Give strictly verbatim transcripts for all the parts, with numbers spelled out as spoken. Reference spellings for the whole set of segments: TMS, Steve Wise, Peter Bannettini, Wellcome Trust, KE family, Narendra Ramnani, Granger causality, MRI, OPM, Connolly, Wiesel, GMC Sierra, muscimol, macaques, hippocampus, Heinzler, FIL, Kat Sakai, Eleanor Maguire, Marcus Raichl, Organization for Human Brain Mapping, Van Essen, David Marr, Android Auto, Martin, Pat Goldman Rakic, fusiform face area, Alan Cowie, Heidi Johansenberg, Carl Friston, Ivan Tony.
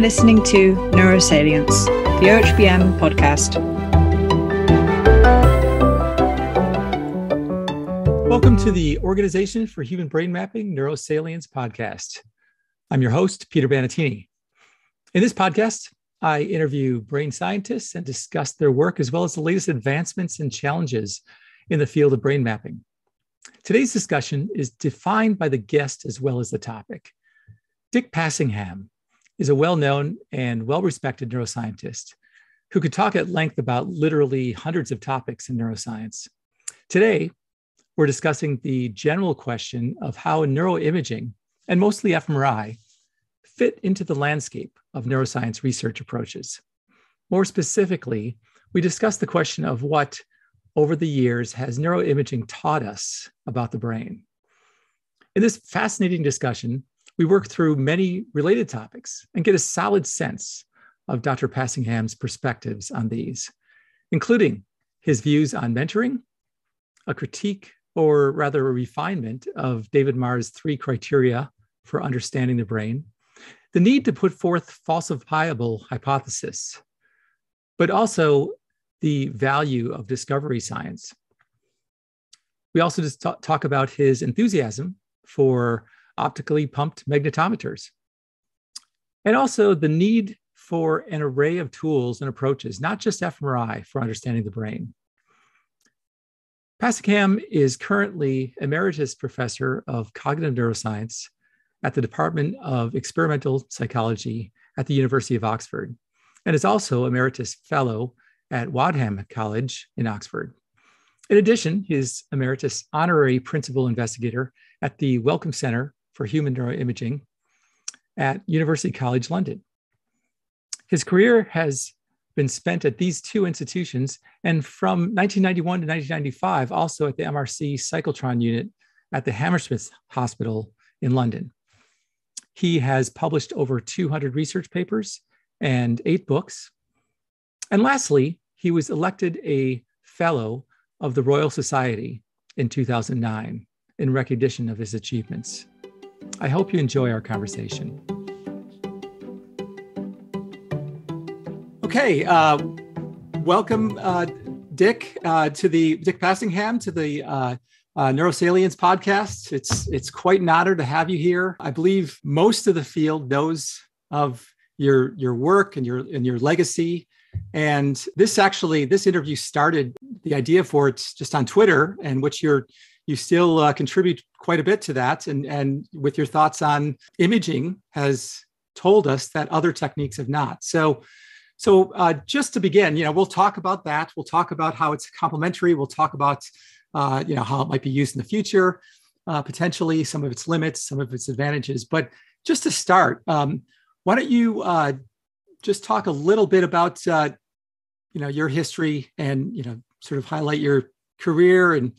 listening to Neurosalience, the O H B M podcast. Welcome to the Organization for Human Brain Mapping Neurosalience podcast. I'm your host, Peter Bannettini. In this podcast, I interview brain scientists and discuss their work as well as the latest advancements and challenges in the field of brain mapping. Today's discussion is defined by the guest as well as the topic. Dick Passingham is a well-known and well-respected neuroscientist who could talk at length about literally hundreds of topics in neuroscience. Today, we're discussing the general question of how neuroimaging, and mostly fMRI, fit into the landscape of neuroscience research approaches. More specifically, we discuss the question of what, over the years, has neuroimaging taught us about the brain. In this fascinating discussion, we work through many related topics and get a solid sense of Doctor Passingham's perspectives on these, including his views on mentoring, a critique, or rather a refinement of David Marr's three criteria for understanding the brain, the need to put forth falsifiable hypotheses, but also the value of discovery science. We also just talk about his enthusiasm for optically pumped magnetometers, and also the need for an array of tools and approaches, not just fMRI, for understanding the brain. Passingham is currently Emeritus Professor of Cognitive Neuroscience at the Department of Experimental Psychology at the University of Oxford, and is also Emeritus Fellow at Wadham College in Oxford. In addition, he is Emeritus Honorary Principal Investigator at the Wellcome Centre for Human Neuroimaging at University College London. His career has been spent at these two institutions, and from nineteen ninety-one to nineteen ninety-five, also at the M R C Cyclotron Unit at the Hammersmith Hospital in London. He has published over two hundred research papers and eight books. And lastly, he was elected a Fellow of the Royal Society in two thousand nine in recognition of his achievements. I hope you enjoy our conversation. Okay, uh, welcome, uh, Dick, uh, to the Dick Passingham, to the uh, uh, Neurosalience podcast. It's it's quite an honor to have you here. I believe most of the field knows of your your work and your and your legacy. And this actually, this interview started, the idea for it's just on Twitter, and which you're you still uh, contribute quite a bit to that, and and with your thoughts on imaging has told us that other techniques have not. So. So uh, just to begin, you know, we'll talk about that. We'll talk about how it's complementary. We'll talk about, uh, you know, how it might be used in the future, uh, potentially some of its limits, some of its advantages. But just to start, um, why don't you uh, just talk a little bit about, uh, you know, your history and, you know, sort of highlight your career and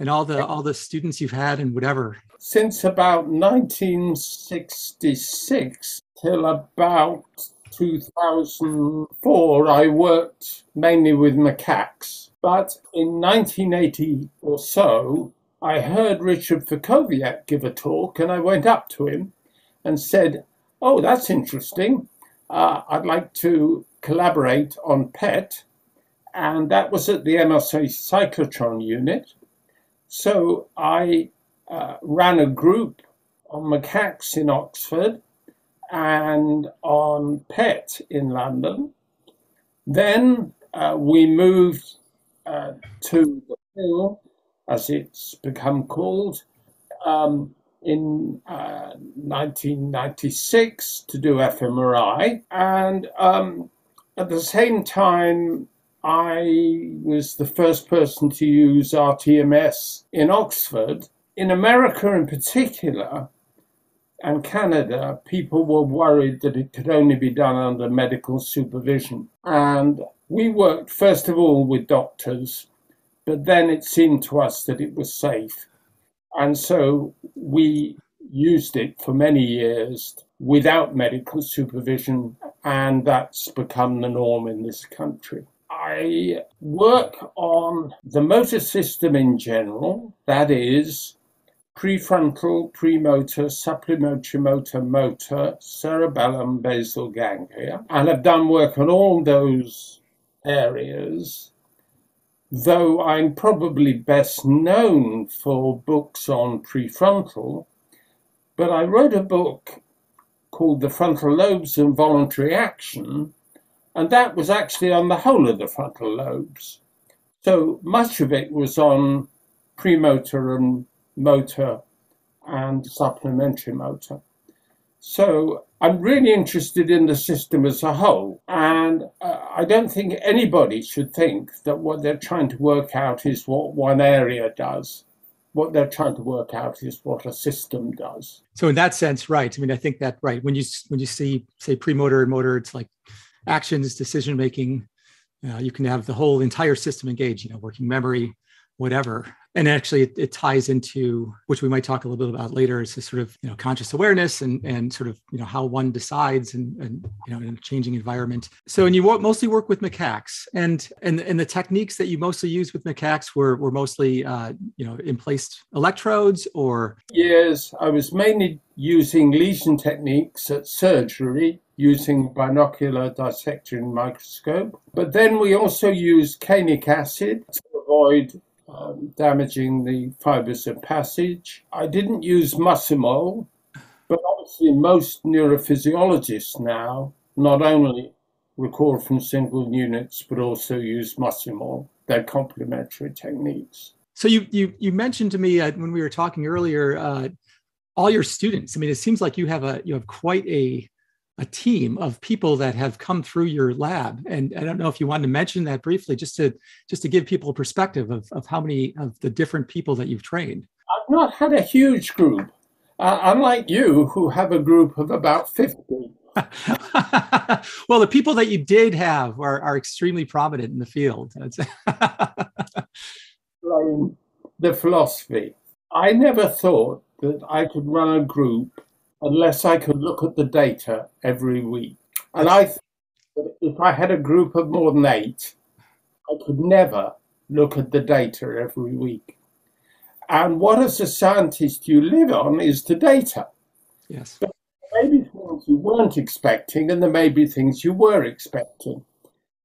and all the all the students you've had and whatever. Since about nineteen sixty-six till about two thousand four, I worked mainly with macaques, but in nineteen eighty or so, I heard Richard Frackowiak give a talk, and I went up to him and said, oh, that's interesting. Uh, I'd like to collaborate on P E T, and that was at the M R C Cyclotron Unit. So I uh, ran a group on macaques in Oxford and on P E T in London. Then uh, we moved uh, to the F I L, as it's become called, um, in uh, nineteen ninety-six to do fMRI. And um, at the same time, I was the first person to use R T M S in Oxford. In America in particular, and Canada, people were worried that it could only be done under medical supervision. And we worked, first of all, with doctors, but then it seemed to us that it was safe. And so we used it for many years without medical supervision, and that's become the norm in this country. I work on the motor system in general, that is, prefrontal, premotor, supplementary-motor, motor, cerebellum, basal ganglia, and have done work on all those areas, though I'm probably best known for books on prefrontal. But I wrote a book called The Frontal Lobes and Voluntary Action, and that was actually on the whole of the frontal lobes. So much of it was on premotor and motor and supplementary motor. So I'm really interested in the system as a whole, and I don't think anybody should think that what they're trying to work out is what one area does. What they're trying to work out is what a system does. So in that sense, right. I mean, I think that, right. When you when you see, say, premotor and motor, it's like actions, decision-making. Uh, you can have the whole entire system engaged, you know, working memory, whatever. And actually it, it ties into, which we might talk a little bit about later, is this sort of, you know, conscious awareness and and sort of, you know, how one decides and, and you know, in a changing environment. So, and you mostly work with macaques, and and, and the techniques that you mostly use with macaques were, were mostly, uh, you know, in placed electrodes or? Yes, I was mainly using lesion techniques at surgery using binocular dissection microscope. But then we also used canic acid to avoid Um, damaging the fibers of passage. I didn't use muscimol, but obviously most neurophysiologists now not only record from single units, but also use muscimol. They're complementary techniques. So you you, you mentioned to me uh, when we were talking earlier, uh, all your students. I mean, it seems like you have a you have quite a a team of people that have come through your lab. And I don't know if you wanted to mention that briefly, just to just to give people a perspective of, of how many of the different people that you've trained. I've not had a huge group, uh, unlike you, who have a group of about fifty. Well, the people that you did have are, are extremely prominent in the field. The philosophy. I never thought that I could run a group unless I could look at the data every week. And I think that if I had a group of more than eight, I could never look at the data every week. And what as a scientist you live on is the data. Yes. But there may be things you weren't expecting, and there may be things you were expecting.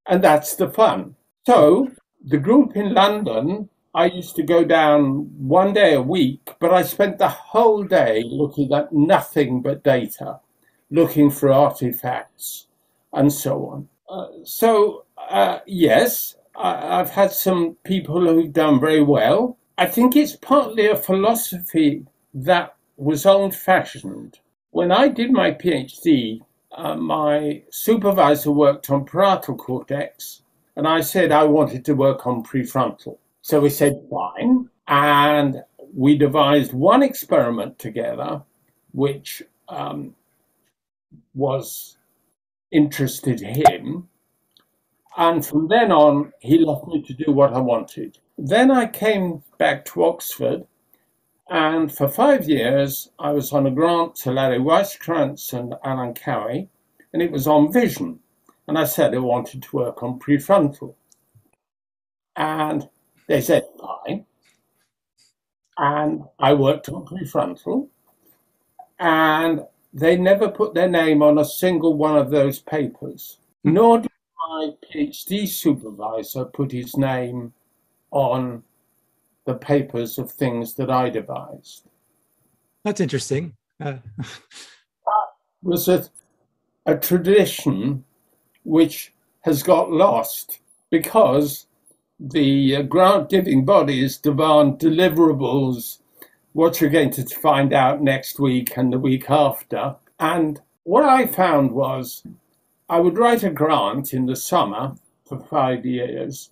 And that's the fun. So the group in London, I used to go down one day a week, but I spent the whole day looking at nothing but data, looking for artifacts and so on. Uh, so, uh, yes, I, I've had some people who've done very well. I think it's partly a philosophy that was old-fashioned. When I did my PhD, uh, my supervisor worked on parietal cortex, and I said I wanted to work on prefrontal. So we said, fine, and we devised one experiment together, which um, was interested him. And from then on, he left me to do what I wanted. Then I came back to Oxford, and for five years, I was on a grant to Larry Weiskrantz and Alan Cowie, and it was on vision. And I said I wanted to work on prefrontal. And they said, fine, and I worked on prefrontal, and they never put their name on a single one of those papers, nor did my PhD supervisor put his name on the papers of things that I devised. That's interesting. Uh... that was a, a tradition which has got lost because the grant-giving bodies demand deliverables, what you're going to find out next week and the week after. And what I found was I would write a grant in the summer for five years.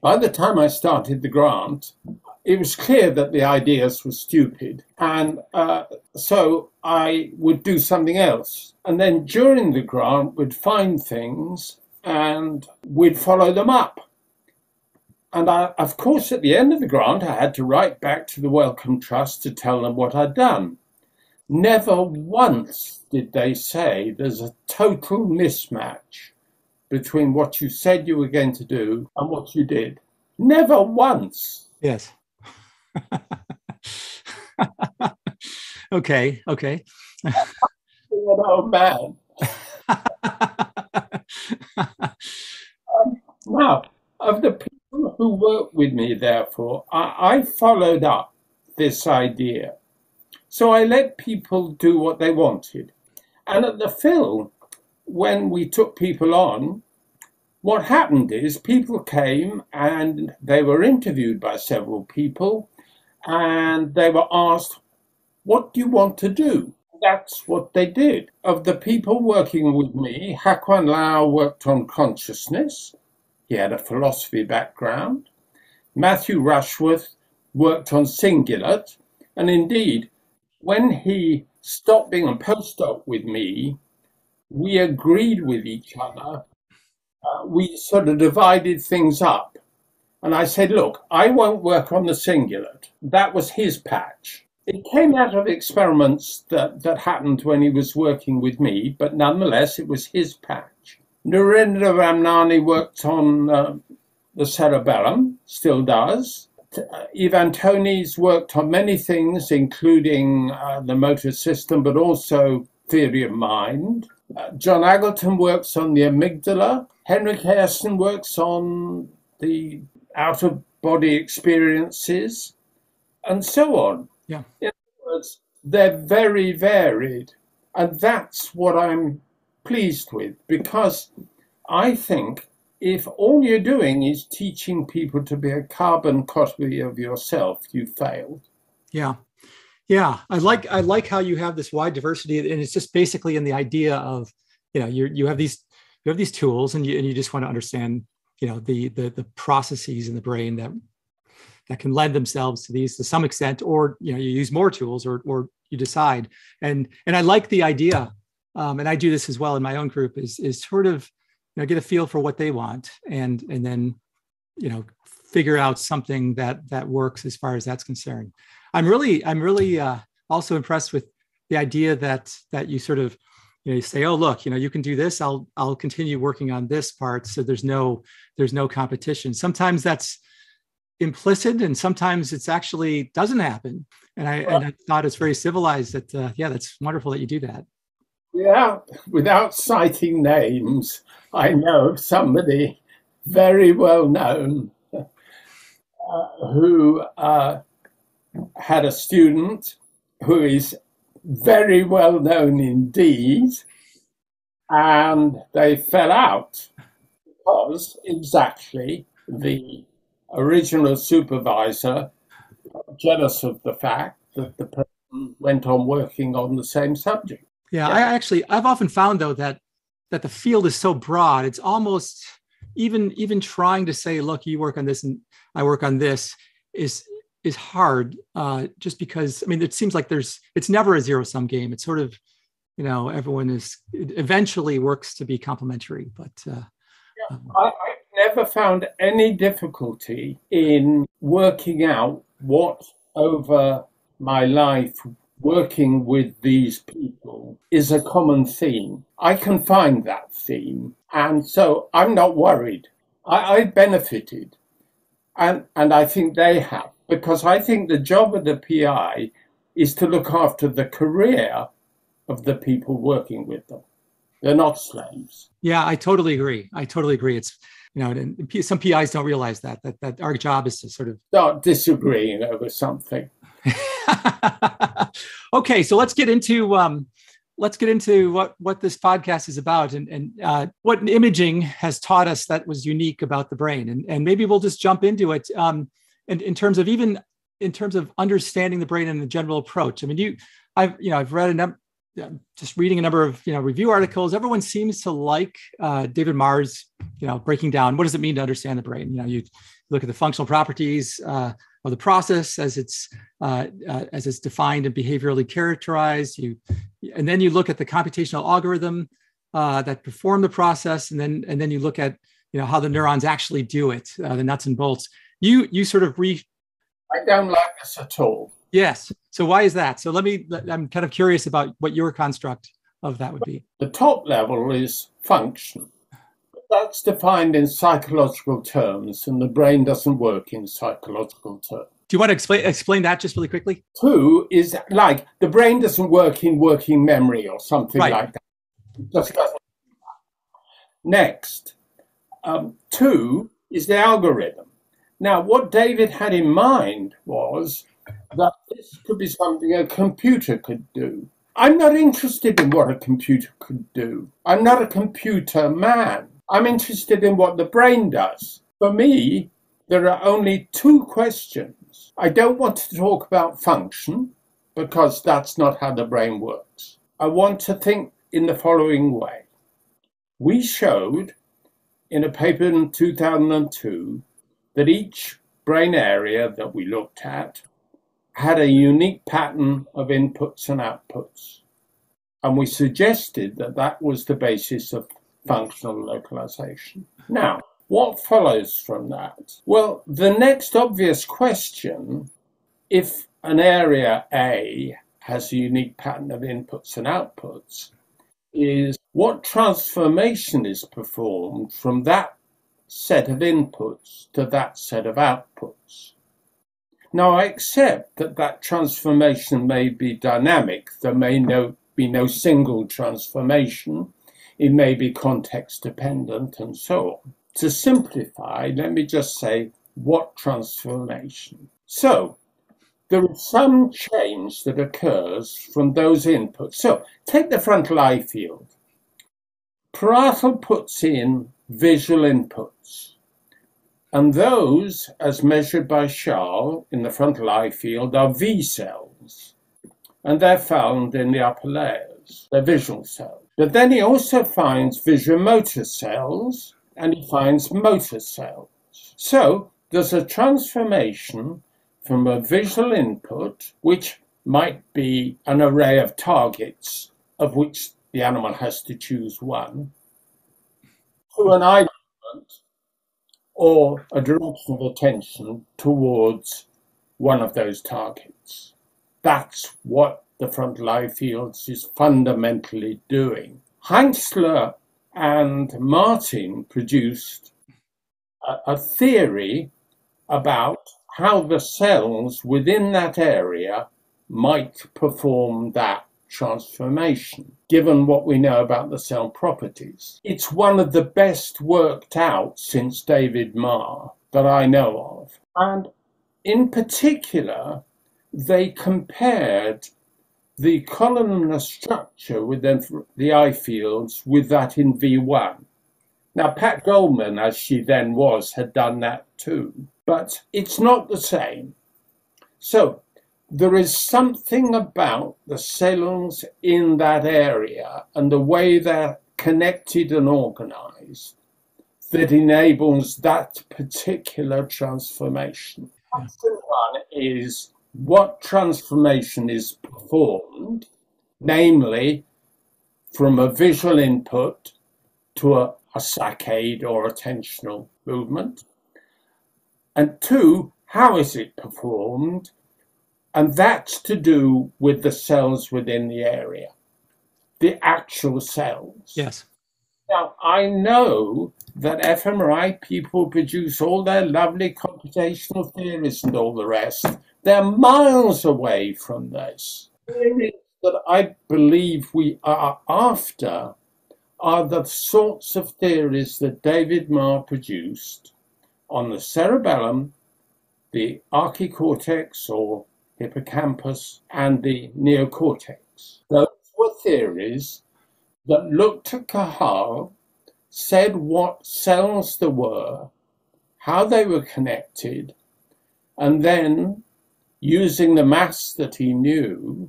By the time I started the grant, it was clear that the ideas were stupid. And uh, so I would do something else. And then during the grant, we'd find things and we'd follow them up. And I, of course, at the end of the grant, I had to write back to the Wellcome Trust to tell them what I'd done. Never once did they say there's a total mismatch between what you said you were going to do and what you did. Never once. Yes. okay, okay. Oh, man. um, now, of the people who worked with me, therefore, I, I followed up this idea. So I let people do what they wanted. And at the F I L, when we took people on, what happened is people came and they were interviewed by several people and they were asked, what do you want to do? That's what they did. Of the people working with me, Hakuan Lau worked on consciousness. He had a philosophy background. Matthew Rushworth worked on cingulate. And indeed, when he stopped being a postdoc with me, we agreed with each other. Uh, we sort of divided things up. And I said, look, I won't work on the cingulate. That was his patch. It came out of experiments that, that happened when he was working with me, but nonetheless, it was his patch. Narendra Ramnani worked on uh, the cerebellum, still does. Uh, Ivan Tony's worked on many things, including uh, the motor system, but also theory of mind. Uh, John Agleton works on the amygdala. Henrik Hersen works on the out-of-body experiences, and so on. Yeah. In other words, they're very varied. And that's what I'm pleased with, because I think if all you're doing is teaching people to be a carbon copy of yourself, you failed. Yeah. Yeah. I like I like how you have this wide diversity, and it's just basically in the idea of, you know, you you have these you have these tools and you and you just want to understand, you know, the the the processes in the brain that that can lend themselves to these to some extent, or, you know, you use more tools, or or you decide. And and I like the idea, um, and I do this as well in my own group, is is sort of, you know, get a feel for what they want, and and then, you know, figure out something that that works as far as that's concerned. I'm really I'm really uh, also impressed with the idea that that you sort of, you know, you say, oh, look, you know, you can do this. I'll I'll continue working on this part. So there's no there's no competition. Sometimes that's implicit, and sometimes it's actually doesn't happen. And I, well, and I thought it's very civilized that, uh, yeah, that's wonderful that you do that. Yeah, without citing names, I know of somebody very well known uh, who uh, had a student who is very well known indeed, and they fell out because exactly the original supervisor jealous of the fact that the person went on working on the same subject. Yeah, yeah. I actually, I've often found though that that the field is so broad, it's almost even even trying to say, look, you work on this and I work on this is is hard, uh, just because, I mean, it seems like there's, it's never a zero-sum game. It's sort of, you know, everyone is, it eventually works to be complementary, but. Uh, yeah. um, I, I never found any difficulty in working out what over my life working with these people is a common theme. I can find that theme, and so I'm not worried. I, I benefited, and and I think they have, because I think the job of the P I is to look after the career of the people working with them. They're not slaves. Yeah, I totally agree. I totally agree. It's, you know, and some P Is don't realize that, that, that our job is to sort of start disagreeing over something. Okay, so let's get into um, let's get into what, what this podcast is about, and, and uh, what imaging has taught us that was unique about the brain. And, and maybe we'll just jump into it um, in, in terms of even in terms of understanding the brain and the general approach. I mean, you, I've, you know, I've read a number, just reading a number of, you know, review articles, everyone seems to like uh, David Marr's, you know, breaking down, what does it mean to understand the brain? You know, you look at the functional properties uh, of the process as it's uh, uh, as it's defined and behaviorally characterized. You, and then you look at the computational algorithm uh, that perform the process, and then and then you look at, you know, how the neurons actually do it, uh, the nuts and bolts. You you sort of re. I don't like this at all. Yes. So why is that? So let me, I'm kind of curious about what your construct of that would be. The top level is function. That's defined in psychological terms, and the brain doesn't work in psychological terms. Do you want to explain explain that just really quickly? Two is like the brain doesn't work in working memory or something right. like that. Just doesn't. Next, um, two is the algorithm. Now, what David had in mind was that this could be something a computer could do. I'm not interested in what a computer could do. I'm not a computer man. I'm interested in what the brain does. For me, there are only two questions. I don't want to talk about function, because that's not how the brain works. I want to think in the following way. We showed in a paper in two thousand two that each brain area that we looked at had a unique pattern of inputs and outputs. And we suggested that that was the basis of functional localization. Now, what follows from that? Well, the next obvious question, if an area A has a unique pattern of inputs and outputs, is what transformation is performed from that set of inputs to that set of outputs. Now, I accept that that transformation may be dynamic. There may no, be no single transformation. It may be context dependent and so on. To simplify, let me just say, what transformation? So, there is some change that occurs from those inputs. So, take the frontal eye field. Parietal puts in visual inputs. And those, as measured by Charles in the frontal eye field, are V cells. And they're found in the upper layers, they're visual cells. But then he also finds visuomotor cells, and he finds motor cells. So there's a transformation from a visual input, which might be an array of targets, of which the animal has to choose one, to an eye movement, or a direction of attention towards one of those targets. That's what the frontal eye fields is fundamentally doing. Heinzler and Martin produced a, a theory about how the cells within that area might perform that transformation, given what we know about the cell properties. It's one of the best worked out since David Marr that I know of. And in particular, they compared the columnar structure within the eye fields with that in V one. Now, Pat Goldman, as she then was, had done that too. But it's not the same. So there is something about the cells in that area and the way they're connected and organized that enables that particular transformation. Question one is what transformation is performed, namely from a visual input to a, a saccade or attentional movement. And two, how is it performed? And that's to do with the cells within the area, the actual cells. Yes. Now, I know that fMRI people produce all their lovely computational theories and all the rest. They're miles away from this. The theories that I believe we are after are the sorts of theories that David Marr produced on the cerebellum, the archicortex or hippocampus, and the neocortex. Those were theories that looked at Cajal, said what cells there were, how they were connected, and then, using the maths that he knew,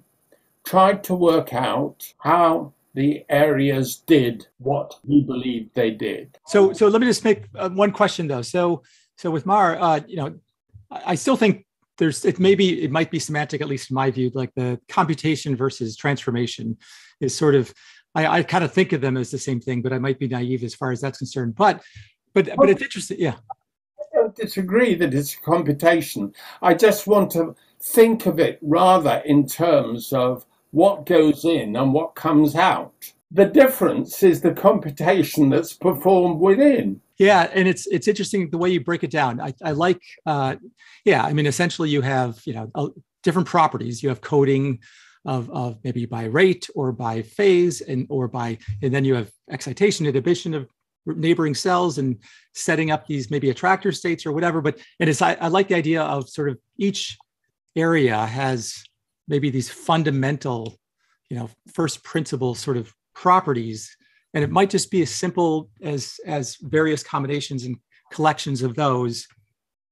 tried to work out how the areas did what he believed they did. So, so let me just make uh, one question though. So, so with Marr, uh, you know, I, I still think there's it maybe it might be semantic, at least in my view. Like the computation versus transformation is sort of I, I kind of think of them as the same thing, but I might be naive as far as that's concerned. But, but, well, but it's interesting. Yeah, I don't disagree that it's computation. I just want to think of it rather in terms of what goes in and what comes out. The difference is the computation that's performed within. Yeah, and it's it's interesting the way you break it down. I, I like, uh, yeah, I mean, essentially you have, you know, uh, different properties. You have coding of, of maybe by rate or by phase, and or by, and then you have excitation, inhibition of neighboring cells, and setting up these maybe attractor states or whatever. But and it's I, I like the idea of sort of each area has maybe these fundamental, you know, first principle sort of properties. And it might just be as simple as as various combinations and collections of those,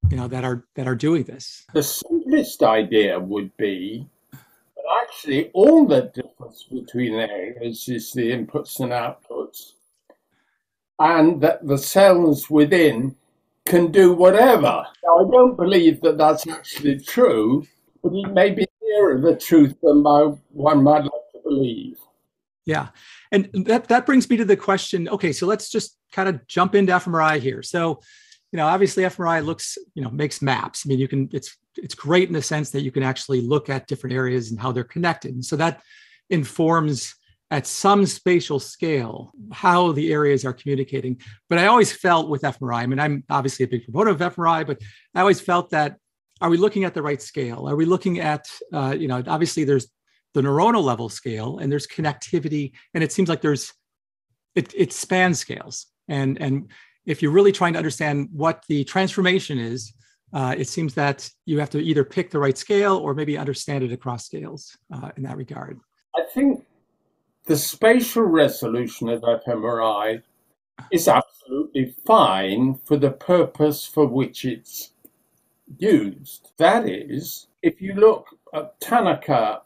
you know, that are that are doing this. The simplest idea would be that actually all the difference between areas is the inputs and outputs, and that the cells within can do whatever. Now, I don't believe that that's actually true, but it may be nearer the truth than my, one might like to believe. Yeah. And that, that brings me to the question, okay, so let's just kind of jump into fMRI here. So, you know, obviously fMRI looks, you know, makes maps. I mean, you can, it's, it's great in the sense that you can actually look at different areas and how they're connected. And so that informs at some spatial scale how the areas are communicating. But I always felt with fMRI, I mean, I'm obviously a big proponent of fMRI, but I always felt that, are we looking at the right scale? Are we looking at, uh, you know, obviously there's the neuronal level scale, and there's connectivity, and it seems like there's, it, it spans scales. And, and if you're really trying to understand what the transformation is, uh, it seems that you have to either pick the right scale or maybe understand it across scales uh, in that regard. I think the spatial resolution of fMRI is absolutely fine for the purpose for which it's used. That is, if you look at Tanaka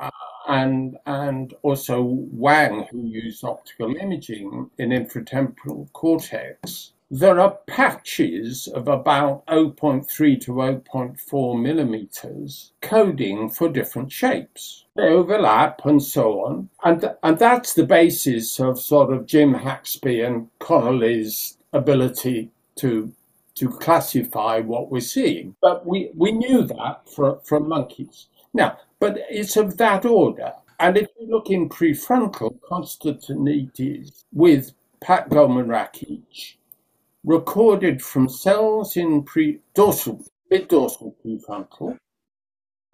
Uh, and and also Wang, who used optical imaging in infratemporal cortex, there are patches of about zero point three to zero point four millimeters coding for different shapes. They overlap and so on. And, th- and that's the basis of sort of Jim Haxby and Connolly's ability to to classify what we're seeing. But we, we knew that for, from monkeys. Now, but it's of that order. And if you look in prefrontal, Constantinides with Pat Goldman Rakic recorded from cells in pre dorsal, mid dorsal prefrontal,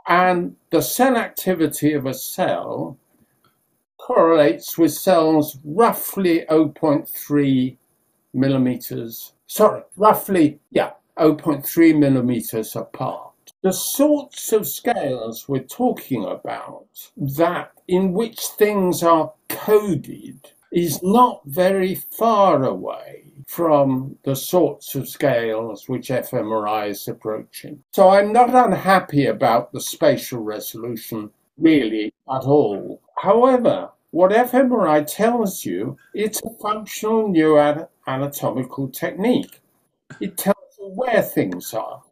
and the cell activity of a cell correlates with cells roughly zero point three millimeters, sorry, roughly, yeah, zero point three millimeters apart. The sorts of scales we're talking about, that in which things are coded, is not very far away from the sorts of scales which fMRI is approaching. So I'm not unhappy about the spatial resolution, really, at all. However, what fMRI tells you, it's a functional neuroanatomical technique. It tells you where things are.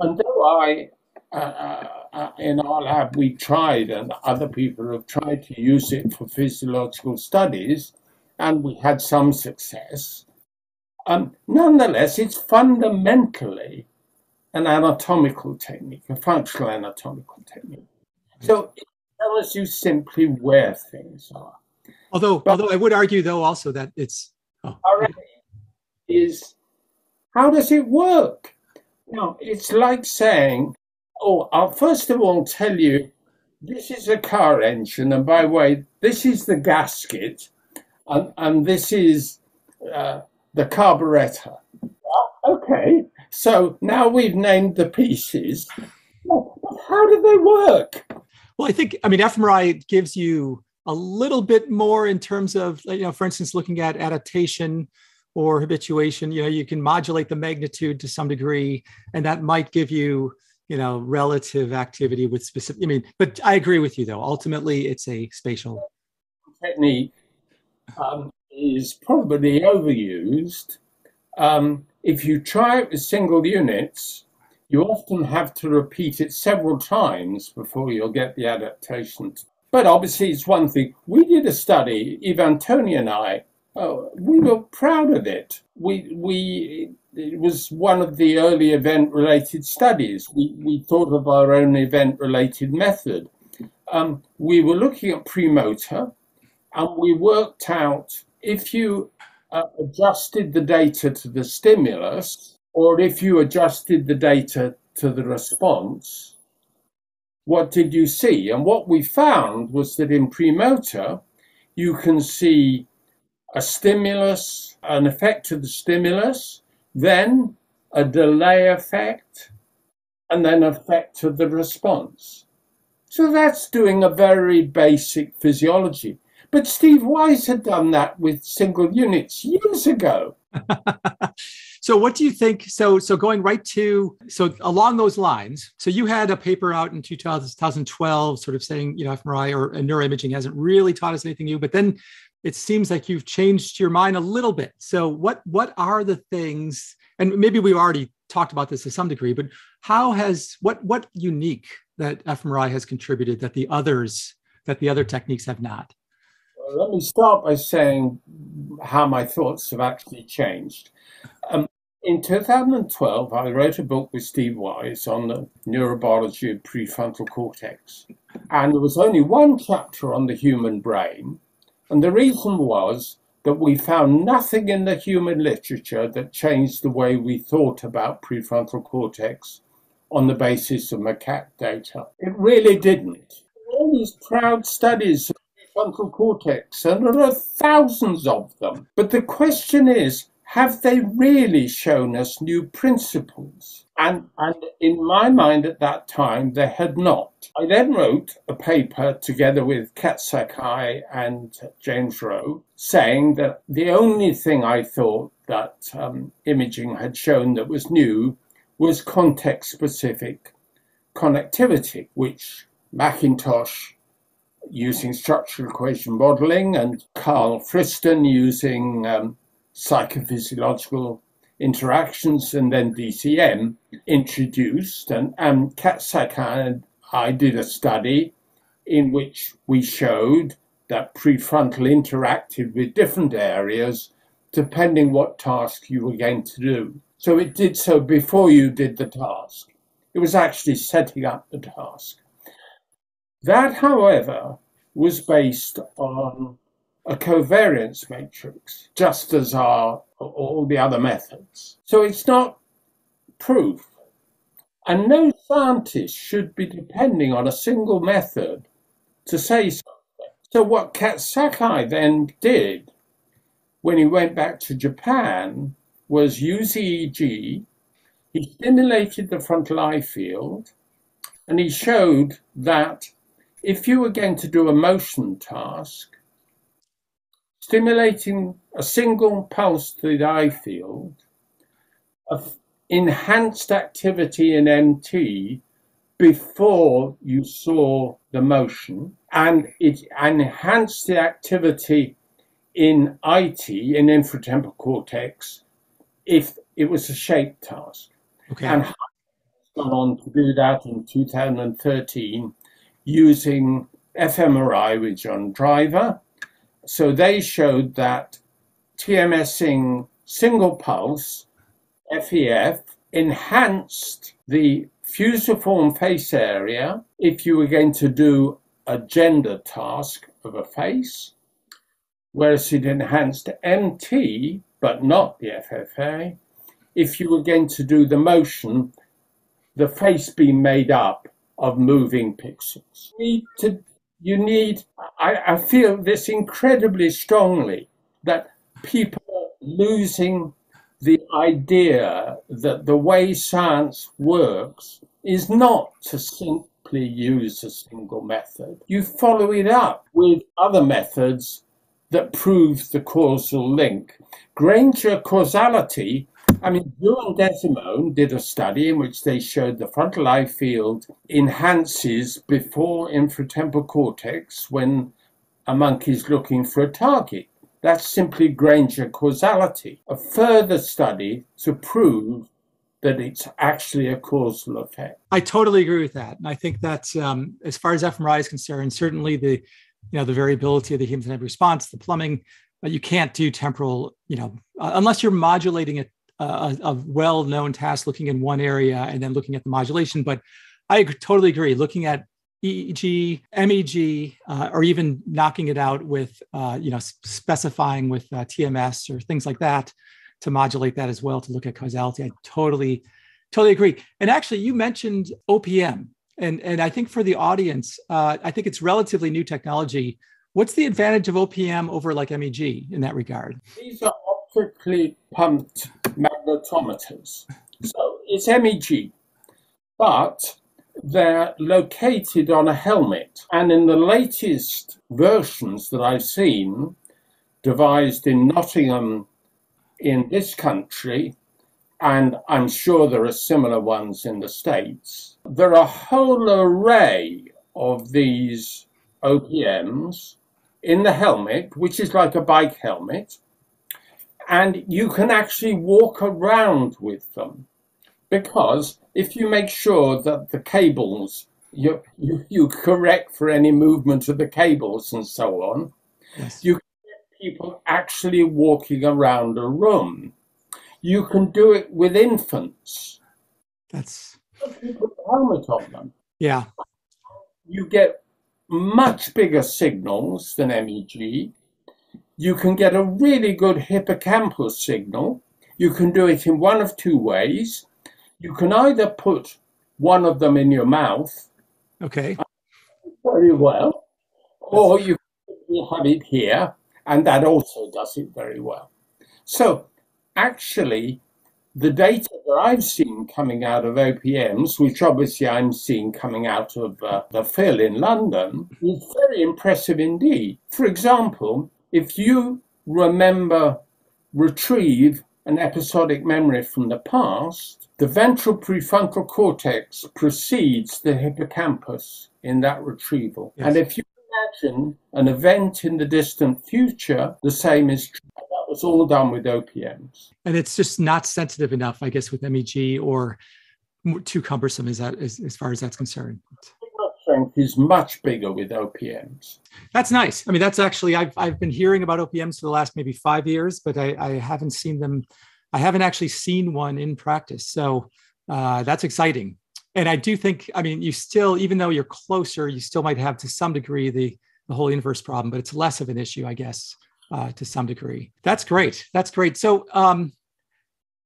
And though I, uh, uh, in our lab, we tried, and other people have tried to use it for physiological studies, and we had some success, um, nonetheless, it's fundamentally an anatomical technique, a functional anatomical technique. So it tells you simply where things are. Although, but although I would argue, though, also that it's... Oh. Is, how does it work? Now, it's like saying, oh, I'll first of all tell you, this is a car engine, and by the way, this is the gasket, and, and this is uh, the carburetor. Well, okay, so now we've named the pieces. How do they work? Well, I think, I mean, fMRI gives you a little bit more in terms of, you know, for instance, looking at adaptation or habituation. You know, you can modulate the magnitude to some degree, and that might give you, you know, relative activity with specific, I mean, but I agree with you though. Ultimately, it's a spatial technique um, is probably overused. Um, if you try it with single units, you often have to repeat it several times before you'll get the adaptations. But obviously it's one thing. We did a study, Ivan Tony and I, Oh, we were proud of it. We, we, it was one of the early event-related studies. We, we thought of our own event-related method. Um, we were looking at premotor, and we worked out if you uh, adjusted the data to the stimulus, or if you adjusted the data to the response, what did you see? And what we found was that in premotor, you can see a stimulus, an effect of the stimulus, then a delay effect, and then effect of the response. So that's doing a very basic physiology. But Steve Wise had done that with single units years ago. So what do you think? So so going right to, so along those lines, so you had a paper out in two thousand twelve sort of saying, you know, fMRI or neuroimaging hasn't really taught us anything new, but then it seems like you've changed your mind a little bit. So what what are the things, and maybe we've already talked about this to some degree, but how has, what what unique that fMRI has contributed that the others, that the other techniques have not? Let me start by saying how my thoughts have actually changed. Um, in two thousand twelve, I wrote a book with Steve Wise on the neurobiology of prefrontal cortex. And there was only one chapter on the human brain. And the reason was that we found nothing in the human literature that changed the way we thought about prefrontal cortex on the basis of macaque data. It really didn't. All these proud studies frontal cortex, and there are thousands of them. But the question is, have they really shown us new principles? And, and in my mind at that time, they had not. I then wrote a paper together with Kat Sakai and James Rowe, saying that the only thing I thought that um, imaging had shown that was new was context-specific connectivity, which Macintosh using structural equation modeling, and Carl Friston using um, psychophysiological interactions, and then D C M introduced. And, and Kat Sakai and I did a study in which we showed that prefrontal interacted with different areas depending what task you were going to do. So it did so before you did the task. It was actually setting up the task. That, however, was based on a covariance matrix, just as are all the other methods. So it's not proof. And no scientist should be depending on a single method to say something. So what Kat Sakai then did when he went back to Japan was use E E G. He stimulated the frontal eye field, and he showed that if you were going to do a motion task, stimulating a single pulse to the eye field, of enhanced activity in M T before you saw the motion, and it enhanced the activity in I T, in infratemporal cortex, if it was a shape task. Okay. And I've gone on to do that in two thousand thirteen. Using fMRI with John Driver. So they showed that TMSing single pulse, F E F, enhanced the fusiform face area if you were going to do a gender task of a face, whereas it enhanced M T, but not the F F A, if you were going to do the motion, the face being made up of moving pixels. You need, to, you need I, I feel this incredibly strongly, that people are losing the idea that the way science works is not to simply use a single method. You follow it up with other methods that prove the causal link. Granger causality, I mean, Drew and Desimone did a study in which they showed the frontal eye field enhances before infratemporal cortex when a monkey's looking for a target. That's simply Granger causality, a further study to prove that it's actually a causal effect. I totally agree with that. And I think that's, um, as far as fMRI is concerned, certainly the, you know, the variability of the hemodynamic response, the plumbing, but you can't do temporal, you know, uh, unless you're modulating it. Uh, a, a well-known task looking in one area and then looking at the modulation. But I totally agree. Looking at E E G, M E G, uh, or even knocking it out with, uh, you know, specifying with uh, T M S or things like that to modulate that as well, to look at causality. I totally, totally agree. And actually, you mentioned O P M. And, and I think for the audience, uh, I think it's relatively new technology. What's the advantage of O P M over like M E G in that regard? These are optically pumped magnetometers. So it's M E G, but they're located on a helmet. And in the latest versions that I've seen, devised in Nottingham in this country, and I'm sure there are similar ones in the States, there are a whole array of these O P Ms in the helmet, which is like a bike helmet, and you can actually walk around with them. Because if you make sure that the cables, you, you, you correct for any movement of the cables and so on, yes, you can get people actually walking around a room. You can do it with infants. That's... You put the helmet on them. Yeah. You get much bigger signals than M E G. You can get a really good hippocampus signal. You can do it in one of two ways. You can either put one of them in your mouth, okay, very well, or you can have it here, and that also does it very well. So actually, the data that I've seen coming out of O P Ms, which obviously I'm seeing coming out of uh, the F I L in London, is very impressive indeed. For example, if you remember, retrieve an episodic memory from the past, the ventral prefrontal cortex precedes the hippocampus in that retrieval. Yes. And if you imagine an event in the distant future, the same is true. That was all done with O P Ms. And it's just not sensitive enough, I guess, with M E G, or too cumbersome is that, as, as far as that's concerned. Is much bigger with O P Ms. That's nice. I mean, that's actually, I've, I've been hearing about O P Ms for the last maybe five years, but I, I haven't seen them. I haven't actually seen one in practice. So uh, that's exciting. And I do think, I mean, you still, even though you're closer, you still might have to some degree the, the whole inverse problem, but it's less of an issue, I guess, uh, to some degree. That's great. That's great. So, um,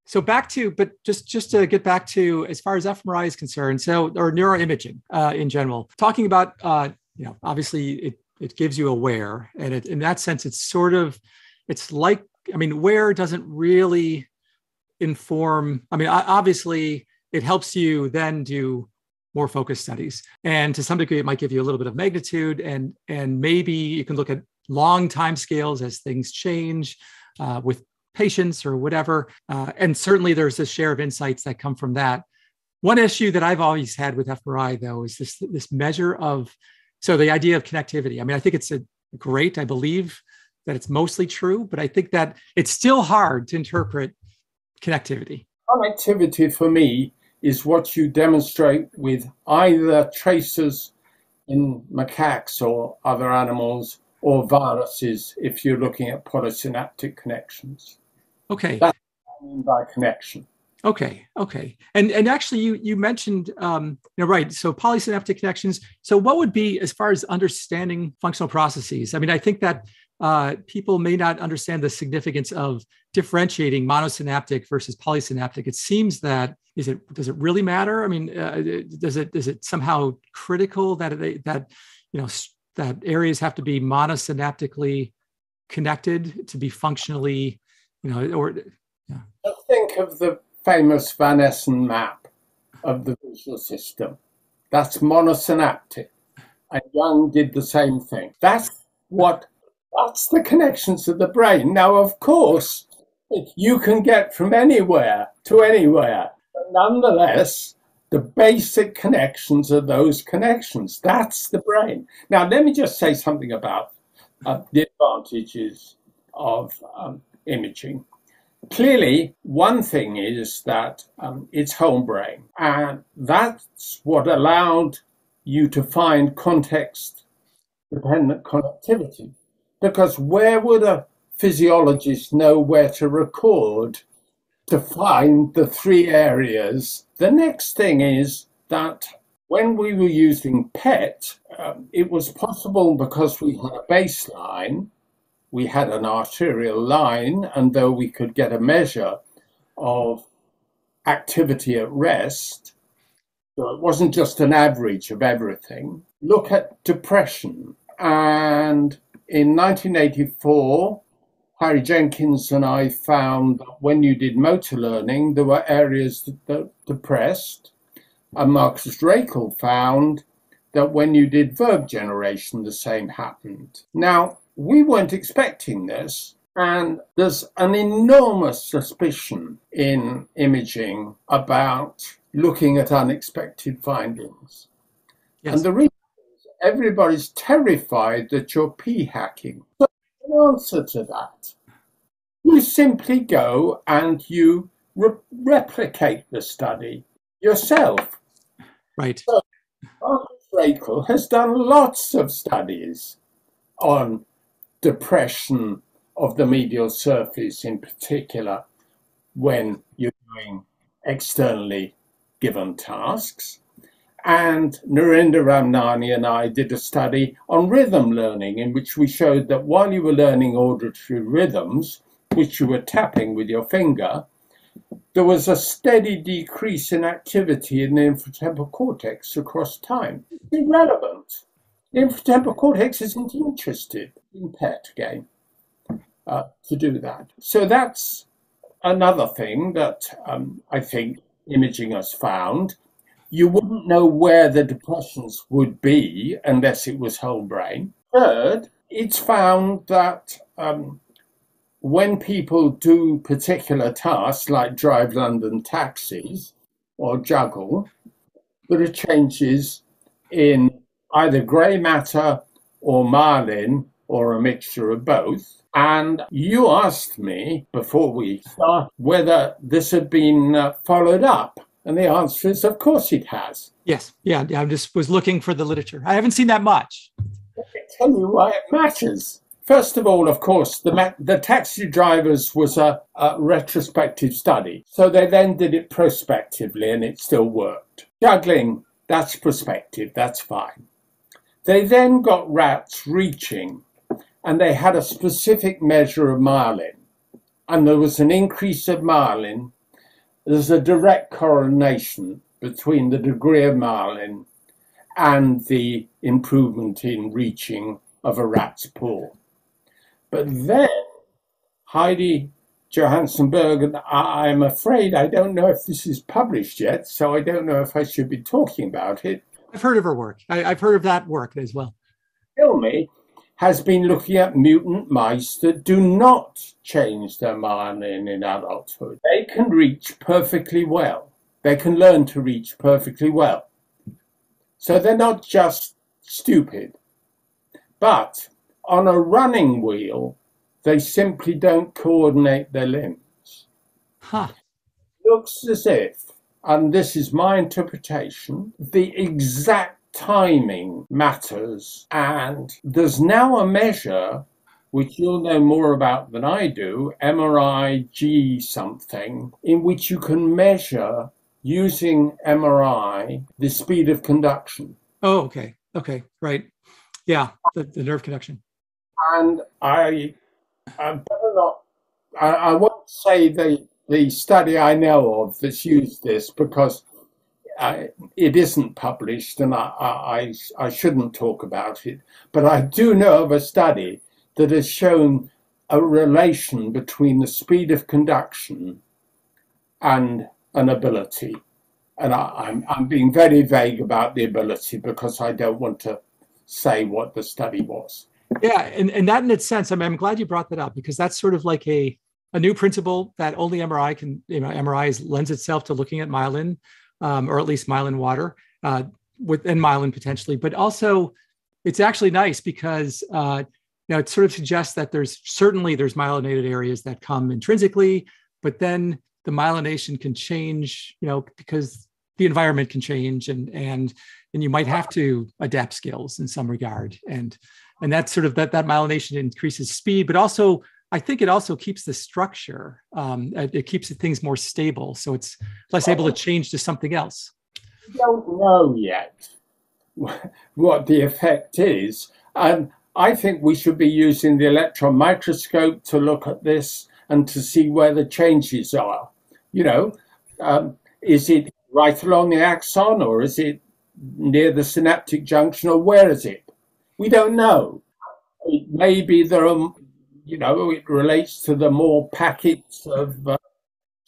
So back to, but just, just to get back to, as far as fMRI is concerned, so, or neuroimaging uh, in general, talking about, uh, you know, obviously it, it gives you a where, and it, in that sense, it's sort of, it's like, I mean, where doesn't really inform, I mean, obviously it helps you then do more focused studies. And to some degree, it might give you a little bit of magnitude, and, and maybe you can look at long time scales as things change uh, with patients or whatever. Uh, and certainly there's a share of insights that come from that. One issue that I've always had with fMRI, though, is this, this measure of, so the idea of connectivity. I mean, I think it's a great, I believe that it's mostly true, but I think that it's still hard to interpret connectivity. Connectivity for me is what you demonstrate with either traces in macaques or other animals, or viruses if you're looking at polysynaptic connections. Okay. That's what I mean by connection. Okay, okay. And and actually you you mentioned, um, you know, right, so polysynaptic connections. So what would be, as far as understanding functional processes? I mean, I think that uh, people may not understand the significance of differentiating monosynaptic versus polysynaptic. It seems that, is it, does it really matter? I mean, uh, does it is it somehow critical that, it, that you know, that areas have to be monosynaptically connected to be functionally, you know, or... Yeah. Think of the famous Van Essen map of the visual system. That's monosynaptic. And Jung did the same thing. That's what, that's the connections of the brain. Now, of course, you can get from anywhere to anywhere. But nonetheless, the basic connections are those connections. That's the brain. Now, let me just say something about uh, the advantages of um, imaging. Clearly, one thing is that um, it's whole brain, and that's what allowed you to find context-dependent connectivity, because where would a physiologist know where to record to find the three areas? The next thing is that When we were using P E T, um, it was possible because we had a baseline, we had an arterial line, and though we could get a measure of activity at rest, so it wasn't just an average of everything. Look at depression. And in nineteen eighty-four, Harry Jenkins and I found that when you did motor learning, there were areas that, that depressed. And Marcus Raichl found that when you did verb generation, the same happened. Now, we weren't expecting this. And there's an enormous suspicion in imaging about looking at unexpected findings. Yes. And the reason is everybody's terrified that you're p-hacking. But in answer to that, you simply go and you re replicate the study yourself. Right. So Marcus Raichl has done lots of studies on depression of the medial surface, in particular when you're doing externally given tasks. And Narendra Ramnani and I did a study on rhythm learning, in which we showed that while you were learning auditory rhythms, which you were tapping with your finger, there was a steady decrease in activity in the infratemporal cortex across time. It's irrelevant. The infratemporal cortex isn't interested in P E T again. Uh, to do that. So that's another thing that um, I think imaging has found. You wouldn't know where the depressions would be unless it was whole brain. Third, it's found that um, when people do particular tasks like drive London taxis or juggle, there are changes in either grey matter or myelin or a mixture of both. And you asked me before we started whether this had been uh, followed up. And the answer is, of course it has. Yes. Yeah. I just was looking for the literature. I haven't seen that much. Let me tell you why it matters. First of all, of course, the, the taxi drivers was a, a retrospective study. So they then did it prospectively and it still worked. Juggling, that's prospective. That's fine. They then got rats reaching, and they had a specific measure of myelin, and there was an increase of myelin. There's a direct correlation between the degree of myelin and the improvement in reaching of a rat's paw. But then Heidi Johansenberg, and I, I'm afraid I don't know if this is published yet, so I don't know if I should be talking about it. I've heard of her work. I, I've heard of that work as well. Tell me. Has been looking at mutant mice that do not change their myelin in adulthood. They can reach perfectly well. They can learn to reach perfectly well. So they're not just stupid. But on a running wheel, they simply don't coordinate their limbs. Huh. Looks as if, and this is my interpretation, the exact timing matters, and there's now a measure which you'll know more about than I do, M R I G something, in which you can measure using M R I the speed of conduction. Oh, okay, okay, right, yeah, the, the nerve conduction. And I, I better not. I, I won't say the the study I know of that's used this, because I, it isn't published, and I, I, I shouldn't talk about it. But I do know of a study that has shown a relation between the speed of conduction and an ability. And I, I'm, I'm being very vague about the ability because I don't want to say what the study was. Yeah, and, and that in its sense, I mean, I'm glad you brought that up, because that's sort of like a, a new principle that only M R I can, you know, M R I lends itself to looking at myelin. Um, or at least myelin water, uh, with, and myelin potentially. But also, it's actually nice because uh, you know, it sort of suggests that there's certainly there's myelinated areas that come intrinsically, but then the myelination can change, you know, because the environment can change, and and and you might have to adapt skills in some regard, and and that's sort of that that myelination increases speed, but also, I think it also keeps the structure. Um, it keeps things more stable, so it's less able to change to something else. We don't know yet what the effect is. And I think we should be using the electron microscope to look at this and to see where the changes are. You know, um, is it right along the axon, or is it near the synaptic junction, or where is it? We don't know. It may be there are, you know, it relates to the more packets of uh,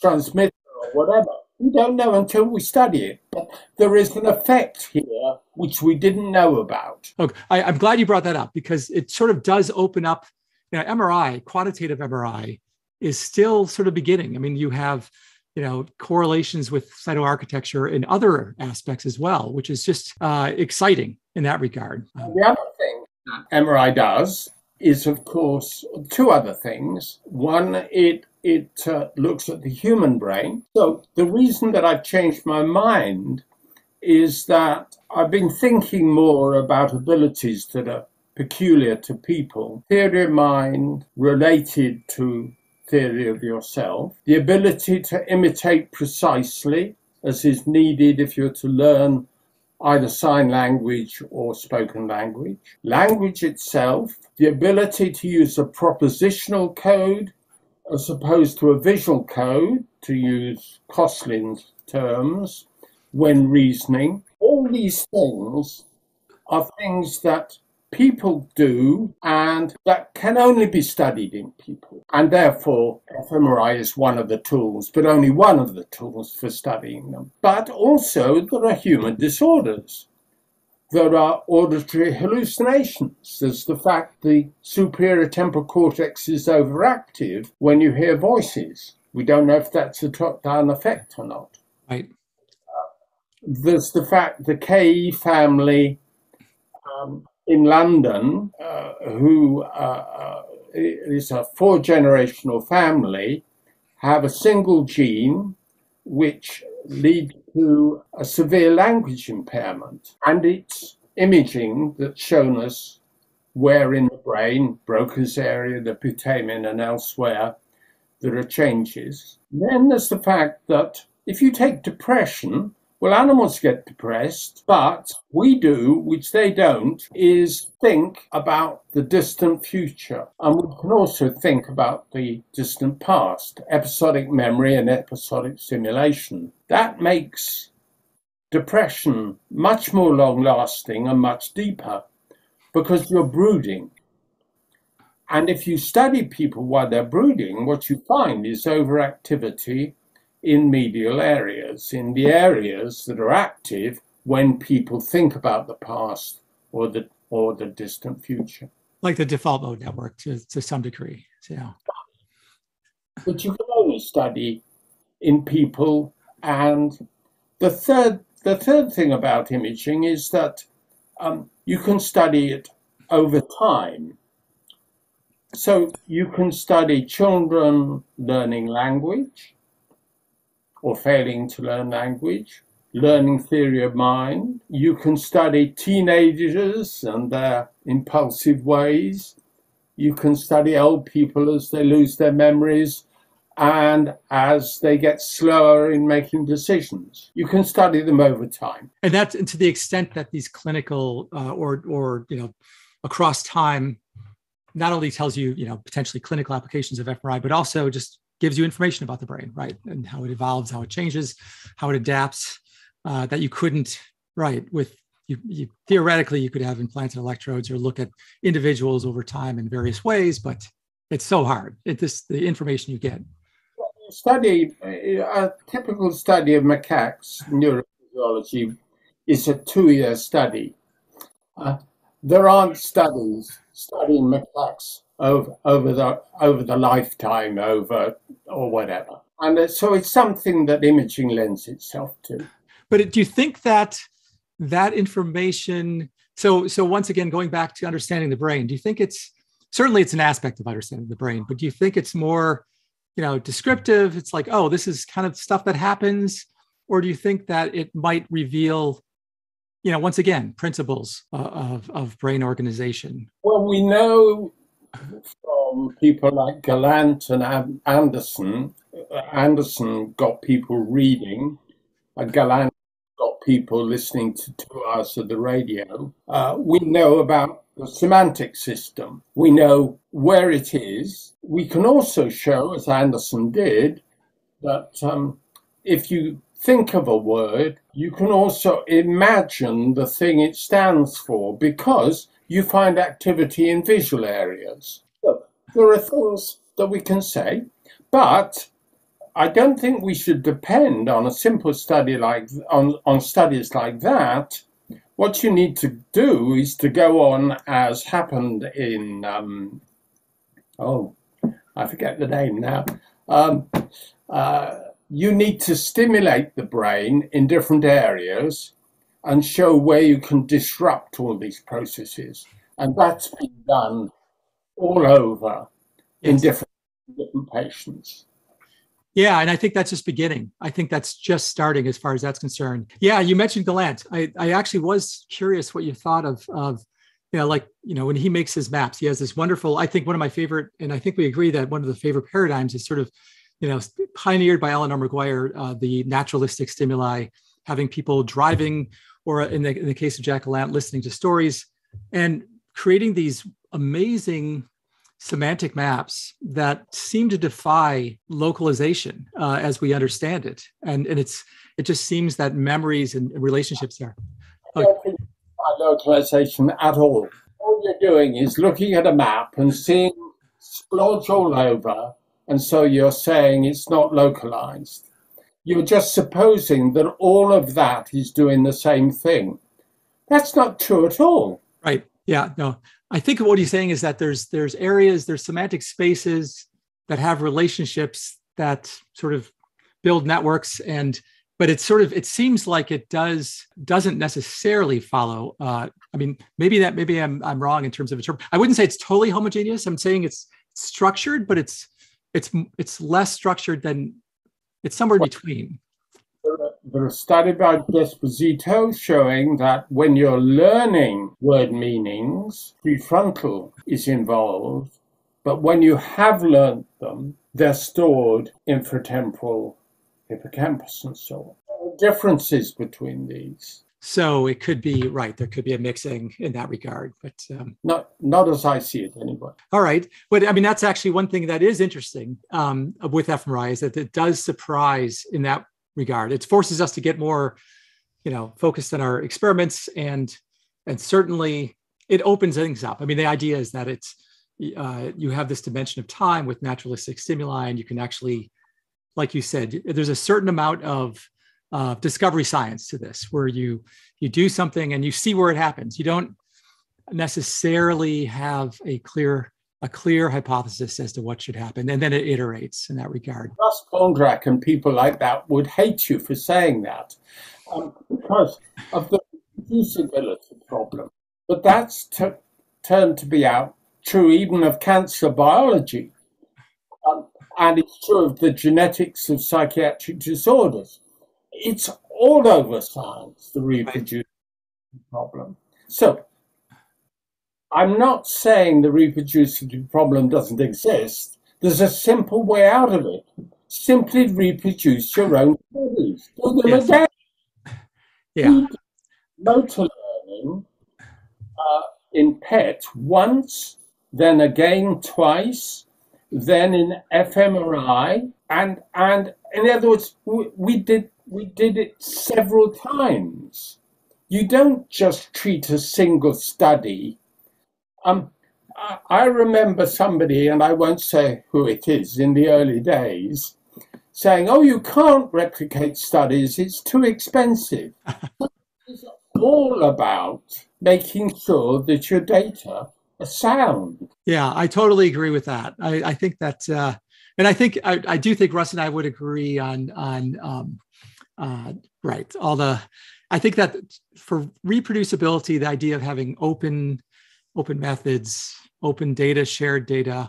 transmitter or whatever. We don't know until we study it. But there is an effect here which we didn't know about. Okay, I, I'm glad you brought that up, because it sort of does open up, you know, M R I, quantitative M R I is still sort of beginning. I mean, you have, you know, correlations with cytoarchitecture and other aspects as well, which is just uh, exciting in that regard. And the other thing that M R I does is, of course, two other things. One, it it uh, looks at the human brain. So the reason that I've changed my mind is that I've been thinking more about abilities that are peculiar to people. Theory of mind related to theory of yourself, the ability to imitate precisely as is needed if you're to learn either sign language or spoken language, language itself, the ability to use a propositional code as opposed to a visual code, to use Koslin's terms, when reasoning. All these things are things that people do and that can only be studied in people. And therefore, fMRI is one of the tools, but only one of the tools for studying them. But also, there are human disorders. There are auditory hallucinations. There's the fact the superior temporal cortex is overactive when you hear voices. We don't know if that's a top-down effect or not. Right. Uh, there's the fact the K E family um, in London, uh, who uh, is a four-generational family, have a single gene which leads to a severe language impairment, and it's imaging that's shown us where in the brain, Broca's area, the putamen and elsewhere, there are changes. Then there's the fact that if you take depression, well, animals get depressed, but we do, which they don't, is think about the distant future. And we can also think about the distant past, episodic memory and episodic simulation. That makes depression much more long-lasting and much deeper, because you're brooding. And if you study people while they're brooding, what you find is overactivity in medial areas, in the areas that are active when people think about the past or the or the distant future. Like the default mode network to, to some degree. So. But you can only study in people. And the third, the third thing about imaging is that um, you can study it over time. So you can study children learning language or failing to learn language, learning theory of mind. You can study teenagers and their impulsive ways. You can study old people as they lose their memories and as they get slower in making decisions. You can study them over time. And that's to the extent that these clinical uh, or, or, you know, across time, not only tells you, you know, potentially clinical applications of fMRI, but also just gives you information about the brain, right? And how it evolves, how it changes, how it adapts, uh, that you couldn't, right? With you, you, theoretically, you could have implanted electrodes or look at individuals over time in various ways, but it's so hard. It just, the information you get. Study, a typical study of macaques, neurophysiology, is a two-year study. Uh, there aren't studies studying macaques Over, over the over the lifetime, over or whatever, and so it's something that imaging lends itself to. But do you think that that information? So so once again, going back to understanding the brain, do you think it's certainly it's an aspect of understanding the brain? But do you think it's more, you know, descriptive? It's like, oh, this is kind of stuff that happens, or do you think that it might reveal, you know, once again, principles of of brain organization? Well, we know from people like Gallant and Anderson. Anderson got people reading, and Gallant got people listening to two hours of the radio, uh, we know about the semantic system. We know where it is. We can also show, as Anderson did, that um, if you think of a word, you can also imagine the thing it stands for, because you find activity in visual areas. So there are things that we can say, but I don't think we should depend on a simple study like on, on studies like that. What you need to do is to go on, as happened in um, oh, I forget the name now. Um, uh, you need to stimulate the brain in different areas and show where you can disrupt all these processes, and that's been done all over in different, different patients. Yeah, and I think that's just beginning. I think that's just starting as far as that's concerned. Yeah, you mentioned Gallant. I, I actually was curious what you thought of, of, you know, like, you know, when he makes his maps, he has this wonderful, I think one of my favorite, and I think we agree that one of the favorite paradigms is sort of, you know, pioneered by Eleanor Maguire, uh, the naturalistic stimuli, having people driving, or in the, in the case of Jack Gallant, listening to stories and creating these amazing semantic maps that seem to defy localization uh, as we understand it, and and it's it just seems that memories and relationships there. I don't think it's localization at all. All you're doing is looking at a map and seeing splodge all over, and so you're saying it's not localized. You're just supposing that all of that is doing the same thing. That's not true at all. Right. Yeah. No. I think what he's saying is that there's there's areas, there's semantic spaces that have relationships that sort of build networks, and but it's sort of it seems like it does doesn't necessarily follow. Uh, I mean, maybe that maybe I'm I'm wrong in terms of a term. I wouldn't say it's totally homogeneous. I'm saying it's structured, but it's it's it's less structured than it's somewhere in between. There is a study by Desposito showing that when you're learning word meanings, prefrontal is involved, but when you have learned them, they're stored infratemporal, hippocampus, and so on. There are differences between these. So it could be, right, there could be a mixing in that regard, but... Um, not not as I see it, anyway. All right. But I mean, that's actually one thing that is interesting um, with fMRI, is that it does surprise in that regard. It forces us to get more, you know, focused on our experiments, and and certainly it opens things up. I mean, the idea is that it's uh, you have this dimension of time with naturalistic stimuli, and you can actually, like you said, there's a certain amount of uh, discovery science to this, where you you do something and you see where it happens. You don't necessarily have a clear. a clear hypothesis as to what should happen, and then it iterates in that regard. Russ Bondrak and people like that would hate you for saying that um, because of the reproducibility problem. But that's t- turned to be out true even of cancer biology, um, and it's true of the genetics of psychiatric disorders. It's all over science, the reproducibility problem. So I'm not saying the reproducibility problem doesn't exist. There's a simple way out of it. Simply reproduce your own studies. Do them yes. again. Yeah. Motor learning uh, in P E T once, then again twice, then in fMRI, and and in other words, we, we did we did it several times. You don't just treat a single study. Um, I remember somebody, and I won't say who it is, in the early days, saying, oh, you can't replicate studies, it's too expensive. It's all about making sure that your data are sound. Yeah, I totally agree with that. I, I think that, uh, and I think, I, I do think Russ and I would agree on, on um, uh, right, all the, I think that for reproducibility, the idea of having open Open methods, open data, shared data,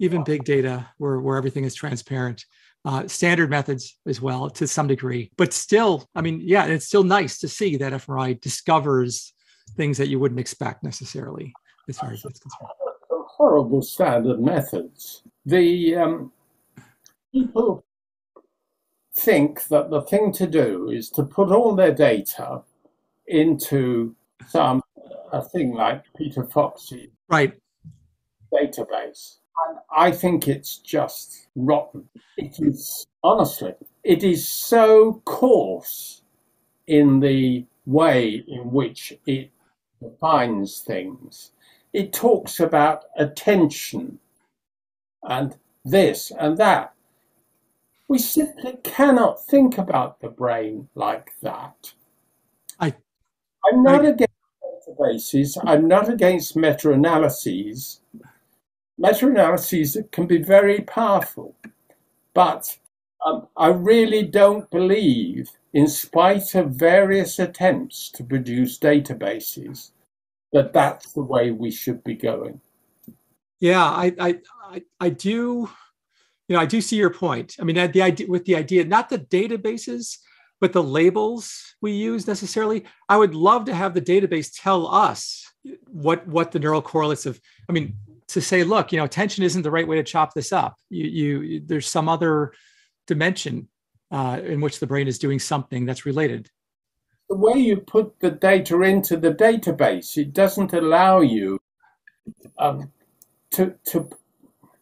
even big data where, where everything is transparent, uh, standard methods as well to some degree. But still, I mean, yeah, it's still nice to see that fMRI discovers things that you wouldn't expect necessarily as far as that's concerned. Horrible standard methods. The um, people think that the thing to do is to put all their data into some a thing like Peter Fox's right. database. And I think it's just rotten. It is, honestly, it is so coarse in the way in which it defines things. It talks about attention and this and that. We simply cannot think about the brain like that. I, I'm not I, against databases. I'm not against meta-analyses. Meta-analyses can be very powerful, but um, I really don't believe, in spite of various attempts to produce databases, that that's the way we should be going. Yeah, I, I, I, I do. You know, I do see your point. I mean, the idea with the idea, not the databases, but the labels we use necessarily. I would love to have the database tell us what what the neural correlates of. I mean, to say, look, you know, attention isn't the right way to chop this up. You, you, you there's some other dimension uh, in which the brain is doing something that's related. The way you put the data into the database, it doesn't allow you um, to to.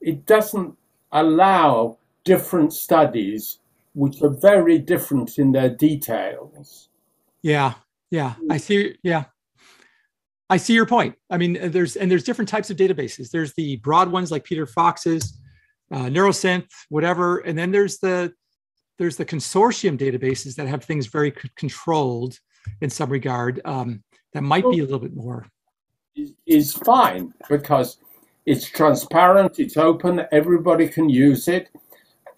It doesn't. allow different studies, which are very different in their details. Yeah, yeah, I see. Yeah, I see your point. I mean, there's and there's different types of databases. There's the broad ones like Peter Fox's, uh, Neurosynth, whatever, and then there's the there's the consortium databases that have things very c- controlled in some regard. Um, that might well, be a little bit more. Is fine because. It's transparent, it's open, everybody can use it.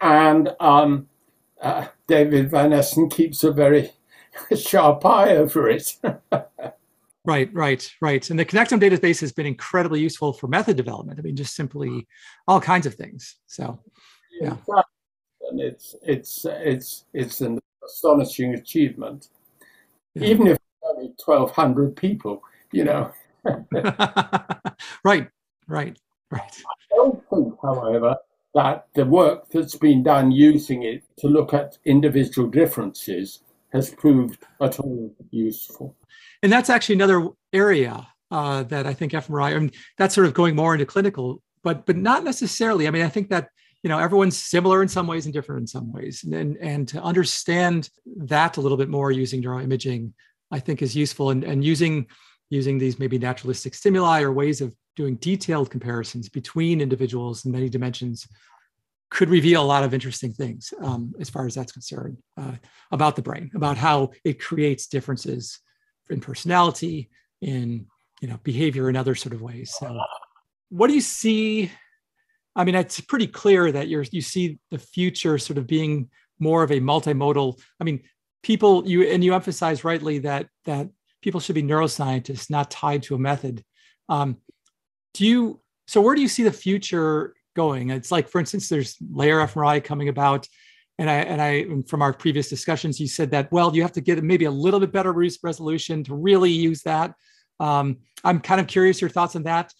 And um, uh, David Vannessen keeps a very sharp eye over it. Right, right, right. And the Connectome database has been incredibly useful for method development. I mean, just simply all kinds of things. So, yeah. And it's, it's, it's, it's an astonishing achievement. Yeah. Even if only twelve hundred people, you know. Right. Right, right. I don't think, however, that the work that's been done using it to look at individual differences has proved at all useful. And that's actually another area uh, that I think fMRI, I mean, that's sort of going more into clinical, but but not necessarily. I mean, I think that, you know, everyone's similar in some ways and different in some ways. And, and, and to understand that a little bit more using neuroimaging, I think is useful. And, and using using these maybe naturalistic stimuli or ways of doing detailed comparisons between individuals in many dimensions could reveal a lot of interesting things um, as far as that's concerned uh, about the brain, about how it creates differences in personality, in you know behavior, and other sort of ways. So, what do you see? I mean, it's pretty clear that you're you see the future sort of being more of a multimodal. I mean, people you and you emphasize rightly that that people should be neuroscientists, not tied to a method. Um, Do you, so where do you see the future going? It's like, for instance, there's layer fMRI coming about. And I, and I, from our previous discussions, you said that, well, you have to get maybe a little bit better resolution to really use that. Um, I'm kind of curious your thoughts on that.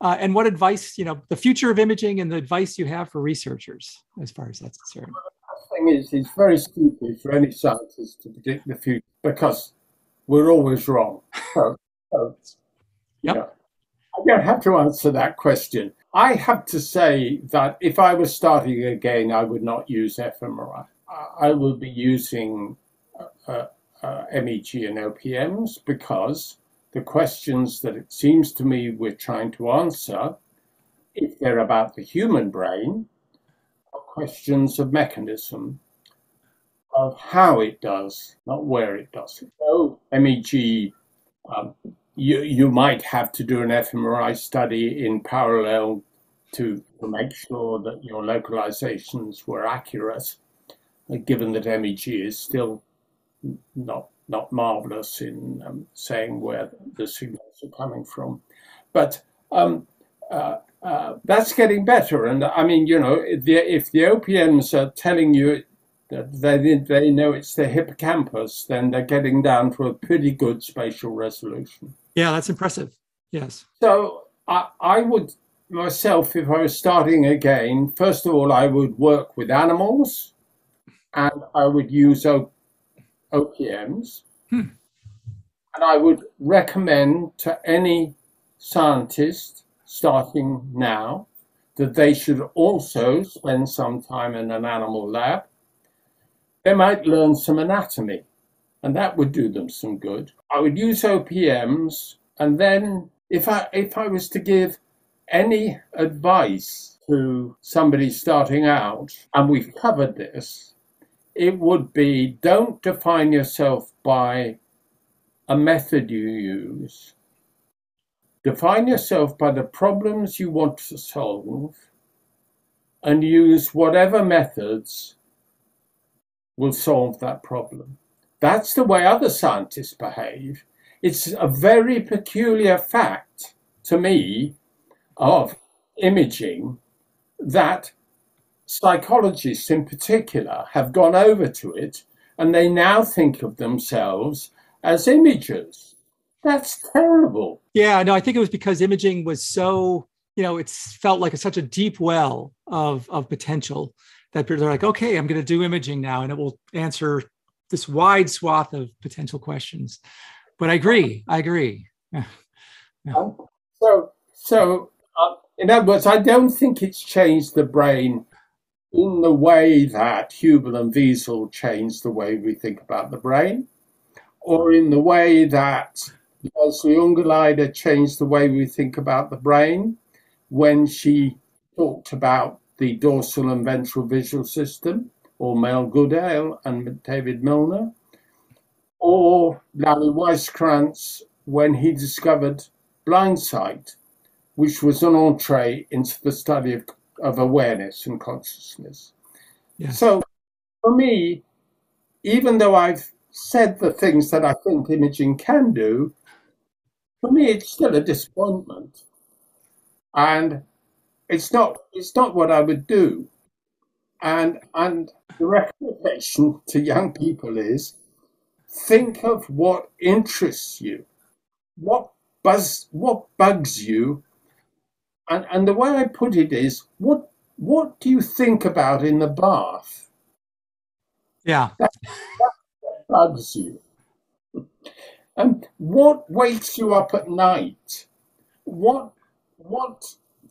Uh, and what advice, you know, the future of imaging and the advice you have for researchers, as far as that's concerned. The thing is, it's very stupid for any scientist to predict the future because we're always wrong. So, so, yep. Yeah. I don't have to answer that question. I have to say that if I was starting again, I would not use fMRI. I would be using uh, uh, M E G and O P Ms because the questions that it seems to me we're trying to answer, if they're about the human brain, are questions of mechanism, of how it does, not where it does it. So M E G... Um, You, you might have to do an fMRI study in parallel to, to make sure that your localizations were accurate, given that M E G is still not not marvelous in um, saying where the signals are coming from. But um, uh, uh, that's getting better. And I mean, you know, if the, if the O P Ms are telling you that they, they know it's the hippocampus, then they're getting down to a pretty good spatial resolution. Yeah, that's impressive. Yes. So I, I would myself, if I was starting again, first of all, I would work with animals and I would use O P Ms. Hmm. And I would recommend to any scientist starting now that they should also spend some time in an animal lab. They might learn some anatomy, and that would do them some good. I would use O P Ms, and then if I, if I was to give any advice to somebody starting out, and we've covered this, it would be don't define yourself by a method you use. Define yourself by the problems you want to solve, and use whatever methods will solve that problem. That's the way other scientists behave. It's a very peculiar fact to me of imaging that psychologists in particular have gone over to it, and they now think of themselves as imagers. That's terrible. Yeah, no, I think it was because imaging was so, you know, it's felt like it's such a deep well of, of potential that people are like, okay, I'm going to do imaging now, and it will answer this wide swath of potential questions. But I agree. I agree. Yeah. Yeah. Um, so, so uh, in other words, I don't think it's changed the brain in the way that Hubel and Wiesel changed the way we think about the brain, or in the way that Leslie Ungerleider changed the way we think about the brain when she talked about the dorsal and ventral visual system, or Mel Goodale and David Milner, or Larry Weisskranz when he discovered blind sight, which was an entree into the study of, of awareness and consciousness. Yes. So for me, even though I've said the things that I think imaging can do, for me it's still a disappointment. And it's not, it's not what I would do. And, and the recommendation to young people is, think of what interests you, what buzz, what bugs you. And, and the way I put it is, what, what do you think about in the bath? Yeah. That, that, that bugs you. And what wakes you up at night? What, what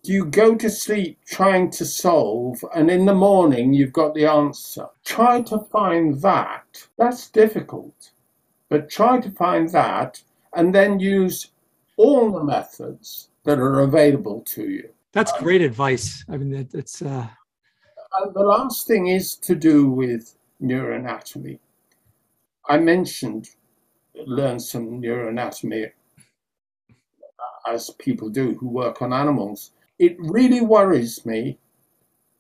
do you go to sleep trying to solve, and in the morning you've got the answer? Try to find that. That's difficult, but try to find that, and then use all the methods that are available to you. That's um, great advice. I mean, that, that's... Uh... And the last thing is to do with neuroanatomy. I mentioned learn some neuroanatomy, as people do who work on animals. It really worries me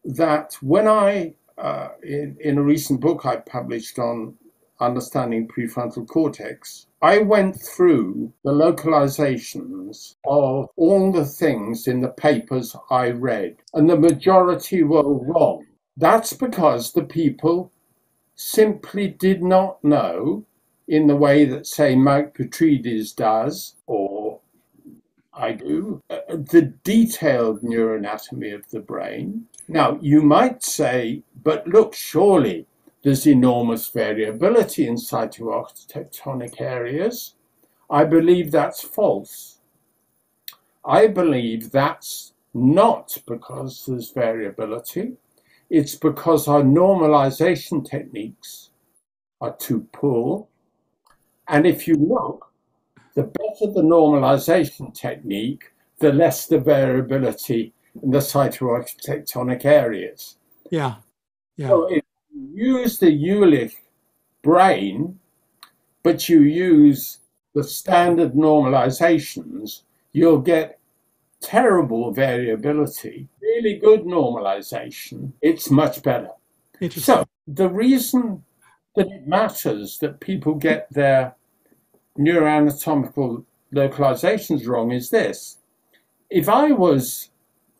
that when I, uh, in, in a recent book I published on understanding prefrontal cortex, I went through the localizations of all the things in the papers I read, and the majority were wrong. That's because the people simply did not know, in the way that, say, Mike Petridis does, or I do, uh, the detailed neuroanatomy of the brain. Now, you might say, but look, surely there's enormous variability in cytoarchitectonic areas. I believe that's false. I believe that's not because there's variability. It's because our normalization techniques are too poor. And if you look, the better the normalization technique, the less the variability in the cytoarchitectonic areas. Yeah. Yeah. So if you use the Jülich brain, but you use the standard normalizations, you'll get terrible variability. Really good normalization, it's much better. So the reason that it matters that people get their neuroanatomical localizations wrong is this. If I was,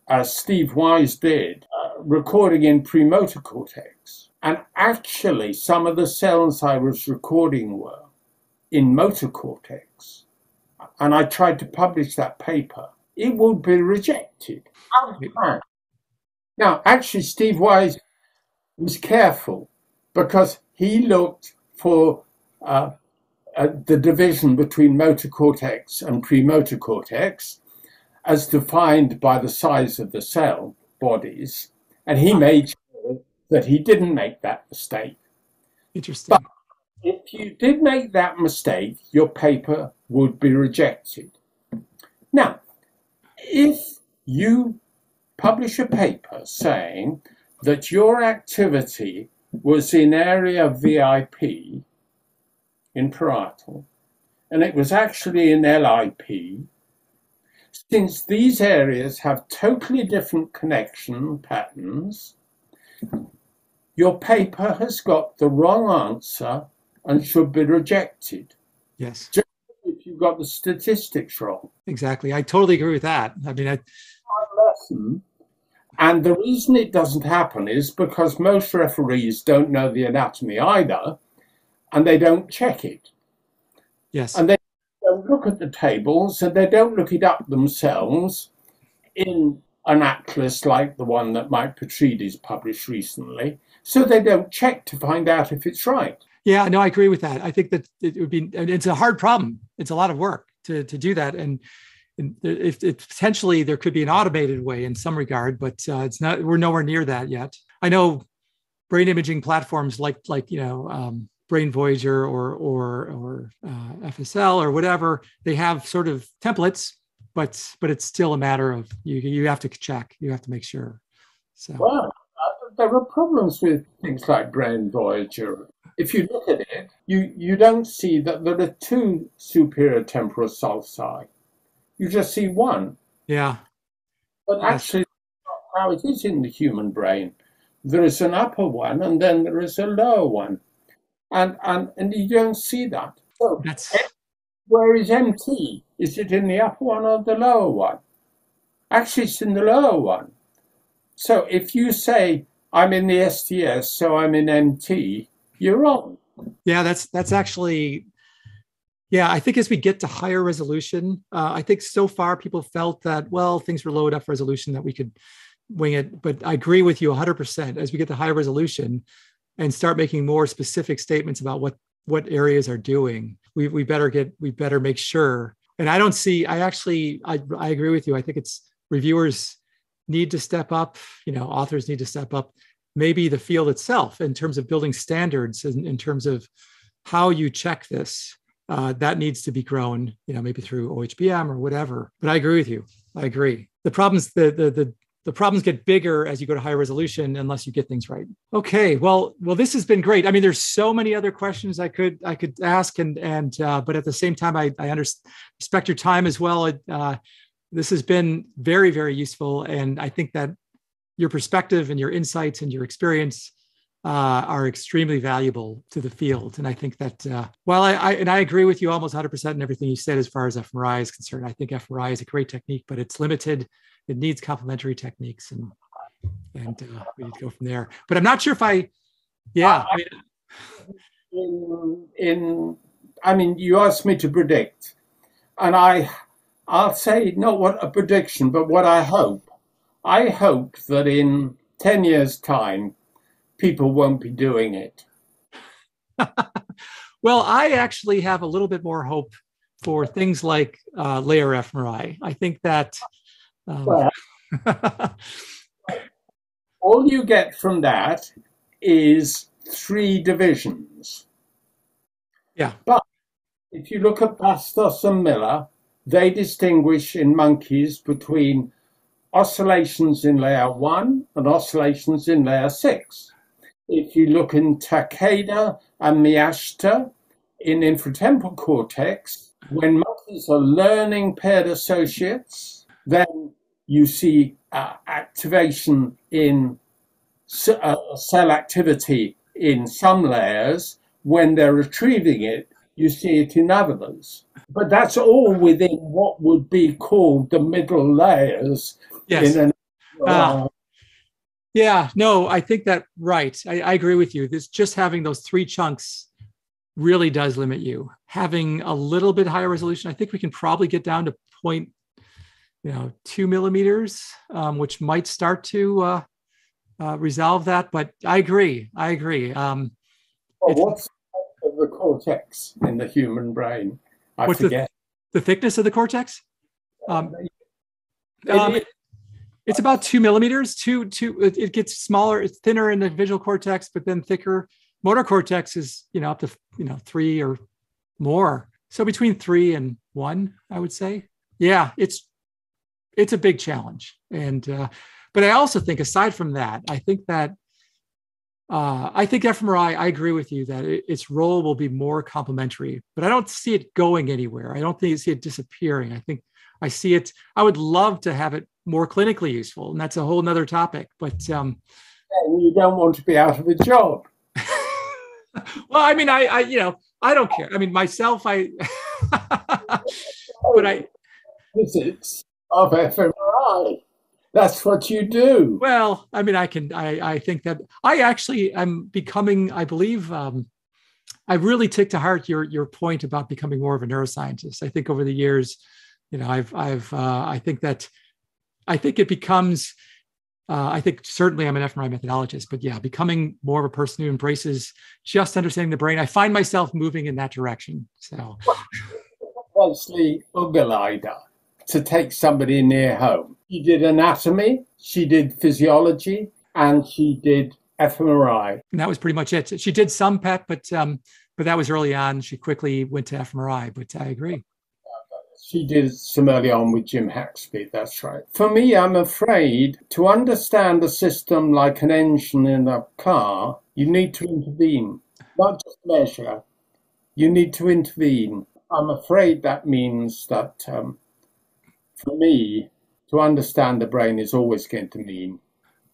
as Steve Wise did, uh, recording in premotor cortex, and actually some of the cells I was recording were in motor cortex, and I tried to publish that paper, it would be rejected. Now, actually, Steve Wise was careful, because he looked for uh, uh, the division between motor cortex and premotor cortex, as defined by the size of the cell bodies, and he made sure that he didn't make that mistake. Interesting. But if you did make that mistake, your paper would be rejected. Now, if you publish a paper saying that your activity was in area V I P in parietal, and it was actually in L I P, since these areas have totally different connection patterns, your paper has got the wrong answer and should be rejected. Yes. Just if you got the statistics wrong. Exactly. I totally agree with that. I mean, I... lesson. And the reason it doesn't happen is because most referees don't know the anatomy either, and they don't check it. Yes. And they don't look at the tables, and they don't look it up themselves in an atlas like the one that Mike Petridis published recently. So they don't check to find out if it's right. Yeah, no, I agree with that. I think that it would be, it's a hard problem. It's a lot of work to, to do that. And if, if potentially there could be an automated way in some regard, but uh, it's not, we're nowhere near that yet. I know brain imaging platforms like, like, you know, um, Brain Voyager or, or, or uh, F S L or whatever, they have sort of templates, but, but it's still a matter of, you, you have to check, you have to make sure. So. Well, there are problems with things like Brain Voyager. If you look at it, you, you don't see that there are two superior temporal sulci. You just see one. Yeah. But actually, that's how it is in the human brain. There is an upper one, and then there is a lower one. And and, and you don't see that. So that's... where is M T? Is it in the upper one or the lower one? Actually, it's in the lower one. So if you say, I'm in the S T S, so I'm in M T, you're wrong. Yeah, that's that's actually... Yeah, I think as we get to higher resolution, uh, I think so far people felt that, well, things were low enough resolution that we could wing it. But I agree with you one hundred percent. As we get to higher resolution and start making more specific statements about what, what areas are doing, we, we better get, we better make sure. And I don't see, I actually, I, I agree with you. I think it's reviewers need to step up, you know, authors need to step up, maybe the field itself in terms of building standards, in, in terms of how you check this. Uh, that needs to be grown, you know, maybe through O H B M or whatever. But I agree with you. I agree. The problems, the the the, the problems get bigger as you go to higher resolution, unless you get things right. Okay. Well, well, this has been great. I mean, there's so many other questions I could I could ask, and and uh, but at the same time, I I understand, respect your time as well. Uh, this has been very very useful, and I think that your perspective and your insights and your experience Uh, are extremely valuable to the field. And I think that, uh, well, I, I and I agree with you almost one hundred percent in everything you said as far as fMRI is concerned. I think fMRI is a great technique, but it's limited. It needs complementary techniques, and and uh, we need to go from there. But I'm not sure if I, yeah. I mean, in, in, I mean, you asked me to predict, and I, I'll say not what a prediction, but what I hope. I hope that in ten years' time, people won't be doing it. Well, I actually have a little bit more hope for things like uh, layer fMRI. I think that... Um... Well, all you get from that is three divisions. Yeah. But if you look at Bastos and Miller, they distinguish in monkeys between oscillations in layer one and oscillations in layer six. If you look in Takeda and Miyashita, in infratemporal cortex, when monkeys are learning paired associates, then you see uh, activation in uh, cell activity in some layers. When they're retrieving it, you see it in others. But that's all within what would be called the middle layers. Yes. In an, uh, uh, Yeah, no, I think that, right. I, I agree with you. This just having those three chunks really does limit you. Having a little bit higher resolution, I think we can probably get down to point, you know, two millimeters, um, which might start to uh, uh, resolve that. But I agree. I agree. Um, Well, what's the of the cortex in the human brain? I what's forget. The, the thickness of the cortex? Um, um, it, it's about two millimeters. Two, two. It, it gets smaller. It's thinner in the visual cortex, but then thicker. Motor cortex is, you know, up to, you know, three or more. So between three and one, I would say. Yeah, it's it's a big challenge. And uh, but I also think, aside from that, I think that uh, I think fMRI. I agree with you that it, its role will be more complementary. But I don't see it going anywhere. I don't think you see it disappearing. I think I see it. I would love to have it more clinically useful, and that's a whole nother topic. But um, you don't want to be out of a job. Well, I mean, I, I, you know, I don't care. I mean, myself, I, but I. Physics of fMRI. That's what you do. Well, I mean, I can, I, I think that I actually am becoming, I believe, um, I really take to heart your, your point about becoming more of a neuroscientist. I think over the years, you know, I've, I've, uh, I think that, I think it becomes, Uh, I think certainly I'm an fMRI methodologist, but yeah, becoming more of a person who embraces just understanding the brain, I find myself moving in that direction. So, mostly Ugolida, to take somebody near home. She did anatomy, she did physiology, and she did fMRI. And that was pretty much it. She did some P E T, but um, but that was early on. She quickly went to fMRI. But I agree. She did some early on with Jim Haxby, that's right. For me, I'm afraid to understand a system like an engine in a car, you need to intervene, not just measure. You need to intervene. I'm afraid that means that um, for me, to understand the brain is always going to mean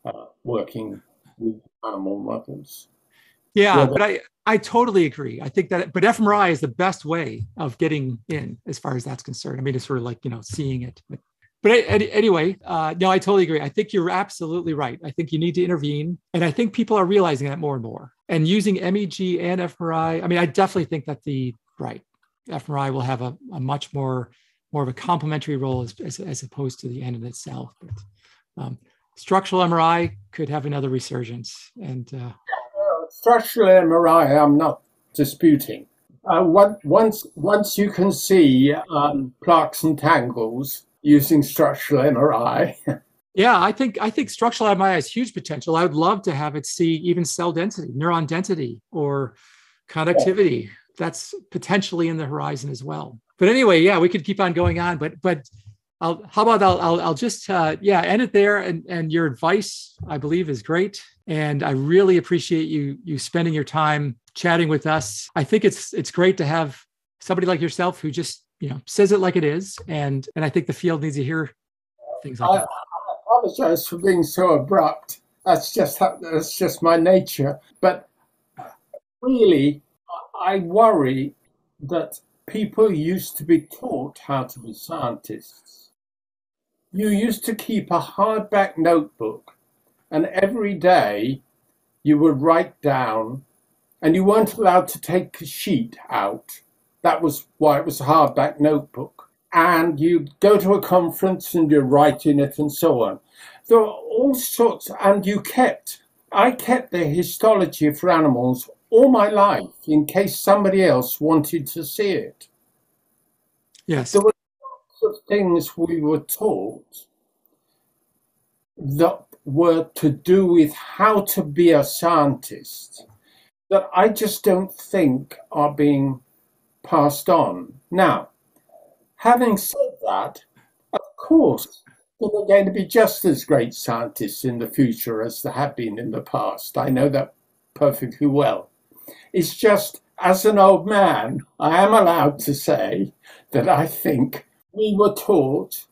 uh, working with animal models. Yeah, Whether- but I... I totally agree. I think that, but fMRI is the best way of getting in as far as that's concerned. I mean, it's sort of like, you know, seeing it. But, but anyway, uh, no, I totally agree. I think you're absolutely right. I think you need to intervene. And I think people are realizing that more and more. And using M E G and fMRI, I mean, I definitely think that the, right, fMRI will have a, a much more, more of a complementary role as, as, as opposed to the end in itself. But um, structural M R I could have another resurgence. And uh structural M R I, I'm not disputing. Uh, what, once, once you can see um, plaques and tangles using structural M R I. Yeah, I think I think structural M R I has huge potential. I would love to have it see even cell density, neuron density, or conductivity. Yeah. That's potentially in the horizon as well. But anyway, yeah, we could keep on going on. But but I'll, how about I'll I'll, I'll just uh, yeah end it there. And and your advice, I believe, is great. And I really appreciate you you spending your time chatting with us. I think it's it's great to have somebody like yourself who just, you know, says it like it is. And and I think the field needs to hear things like I, that. I apologize for being so abrupt. That's just that's just my nature. But really, I worry that people used to be taught how to be scientists. You used to keep a hardback notebook. And every day you would write down, and you weren't allowed to take a sheet out. That was why it was a hardback notebook. And you'd go to a conference and you'd write in it and so on. There were all sorts, and you kept, I kept the histology for animals all my life in case somebody else wanted to see it. Yes. There were lots of things we were taught that were to do with how to be a scientist that I just don't think are being passed on. Now, having said that, of course, there are going to be just as great scientists in the future as there have been in the past. I know that perfectly well. It's just, as an old man, I am allowed to say that I think we were taught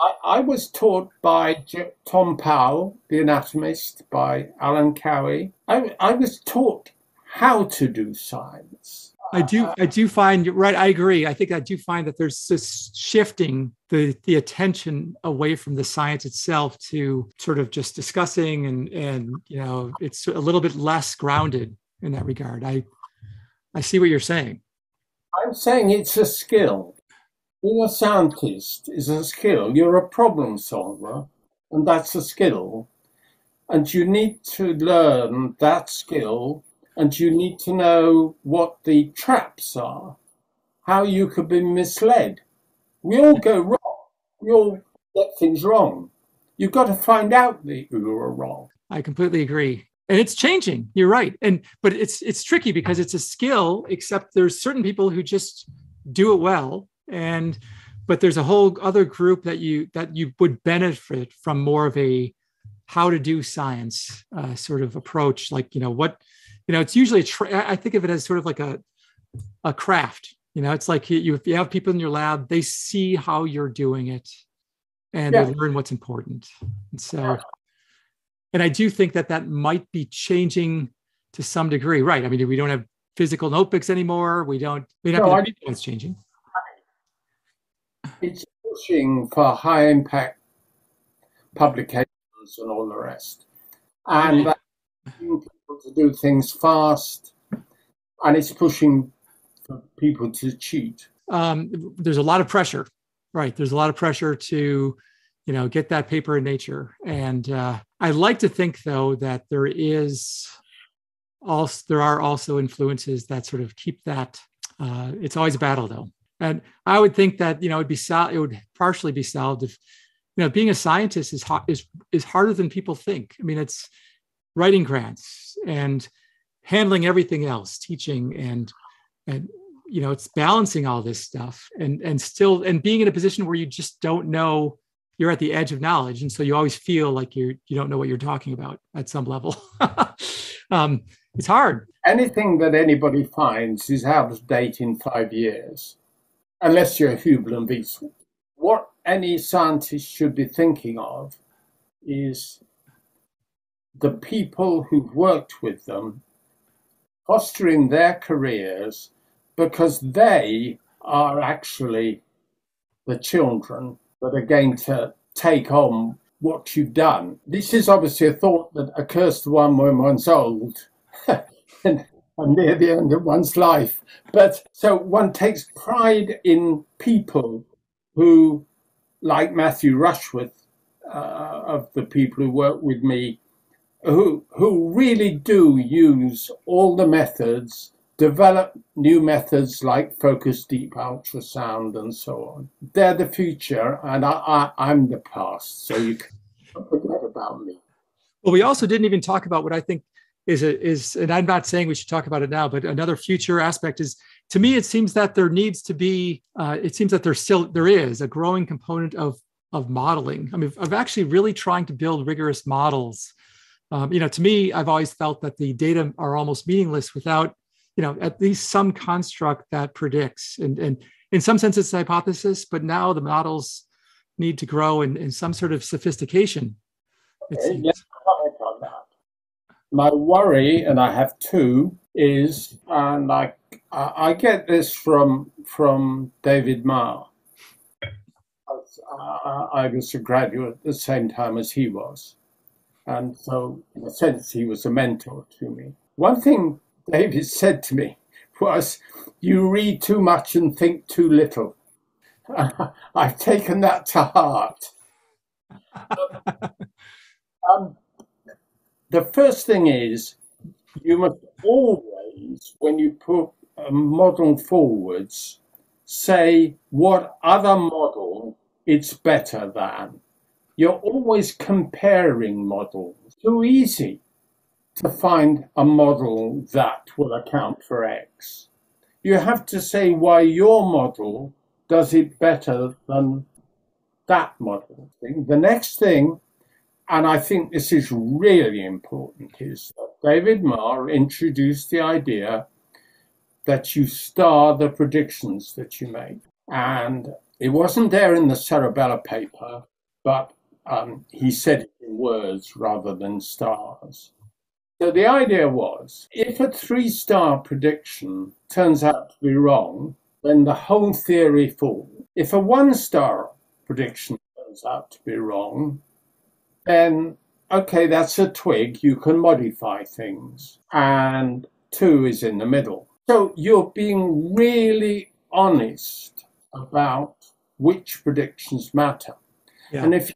I, I was taught by J- Tom Powell, the anatomist, by Alan Cowie. I, I was taught how to do science. I do I do find, right, I agree. I think I do find that there's this shifting the, the attention away from the science itself to sort of just discussing and, and, you know, it's a little bit less grounded in that regard. I I see what you're saying. I'm saying it's a skill. Being a scientist is a skill. You're a problem solver, and that's a skill. And you need to learn that skill and you need to know what the traps are, how you could be misled. We all go wrong. We all get things wrong. You've got to find out that you are wrong. I completely agree. And it's changing. You're right. And but it's it's tricky because it's a skill, except there's certain people who just do it well. And but there's a whole other group that you that you would benefit from more of a how to do science uh, sort of approach. Like, you know, what, you know, it's usually, tra- I think of it as sort of like a a craft. You know, it's like you, if you have people in your lab, they see how you're doing it and yeah. they learn what's important. And so, yeah. and I do think that that might be changing to some degree, right? I mean, we don't have physical notebooks anymore. We don't, we don't no, have to it's changing. It's pushing for high impact publications and all the rest. And that's pushing people to do things fast. And it's pushing for people to cheat. Um, there's a lot of pressure, right? There's a lot of pressure to, you know, get that paper in Nature. And uh, I like to think, though, that there is also there are also influences that sort of keep that. Uh, it's always a battle, though. And I would think that, you know, it'd be sol- it would partially be solved if, you know, being a scientist is ho- is is harder than people think. I mean, it's writing grants and handling everything else, teaching and. And, you know, it's balancing all this stuff and, and still and being in a position where you just don't know, you're at the edge of knowledge. And so you always feel like you're, you don't know what you're talking about at some level. um, it's hard. Anything that anybody finds is out of date in five years, unless you're Hubel and Wiesel. What any scientist should be thinking of is the people who've worked with them, fostering their careers, because they are actually the children that are going to take on what you've done. This is obviously a thought that occurs to one when one's old and near the end of one's life. But so one takes pride in people who, like Matthew Rushworth, uh, of the people who work with me, who who really do use all the methods, develop new methods like focused deep ultrasound and so on. They're the future, and I, I, I'm the past, so you can't forget about me. Well, we also didn't even talk about what I think is, a, is, and I'm not saying we should talk about it now, but another future aspect is, to me, it seems that there needs to be, uh, it seems that there still there is a growing component of of modeling. I mean, of actually really trying to build rigorous models. Um, you know, to me, I've always felt that the data are almost meaningless without, you know, at least some construct that predicts. And, and in some sense, it's a hypothesis, but now the models need to grow in, in some sort of sophistication. Okay, yes, comment on that. My worry, and I have two, is, and I, I get this from, from David Marr. I, I was a graduate at the same time as he was. And so, in a sense, he was a mentor to me. One thing David said to me was, you read too much and think too little. I've taken that to heart. um, the first thing is, you must always, when you put a model forwards, say what other model it's better than. You're always comparing models. Too easy to find a model that will account for X. You have to say why your model does it better than that model thing. The next thing, and I think this is really important, is that David Marr introduced the idea that you star the predictions that you make. And it wasn't there in the Cerebella paper, but Um, he said it in words rather than stars. So the idea was, if a three-star prediction turns out to be wrong, then the whole theory falls. If a one-star prediction turns out to be wrong, then, okay, that's a twig. You can modify things. And two is in the middle. So you're being really honest about which predictions matter. Yeah. And if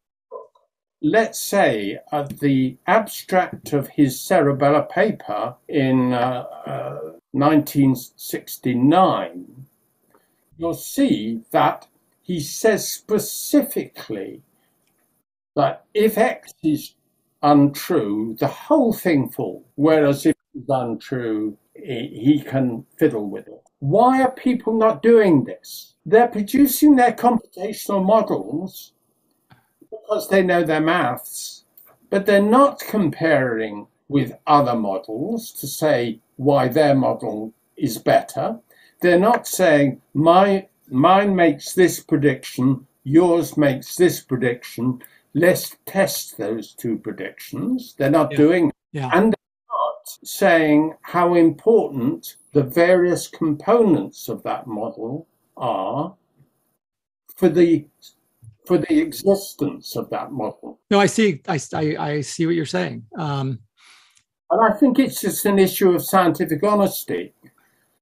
let's say, uh, the abstract of his cerebellar paper in uh, uh, nineteen sixty-nine, you'll see that he says specifically that if X is untrue, the whole thing falls, whereas if it's untrue, he can fiddle with it. Why are people not doing this? They're producing their computational models because they know their maths, but they're not comparing with other models to say why their model is better. They're not saying, my mine makes this prediction, yours makes this prediction, let's test those two predictions. They're not yeah. doing yeah. And saying how important the various components of that model are for the for the existence of that model. No, I see. I, I, I see what you're saying. Um... And I think it's just an issue of scientific honesty.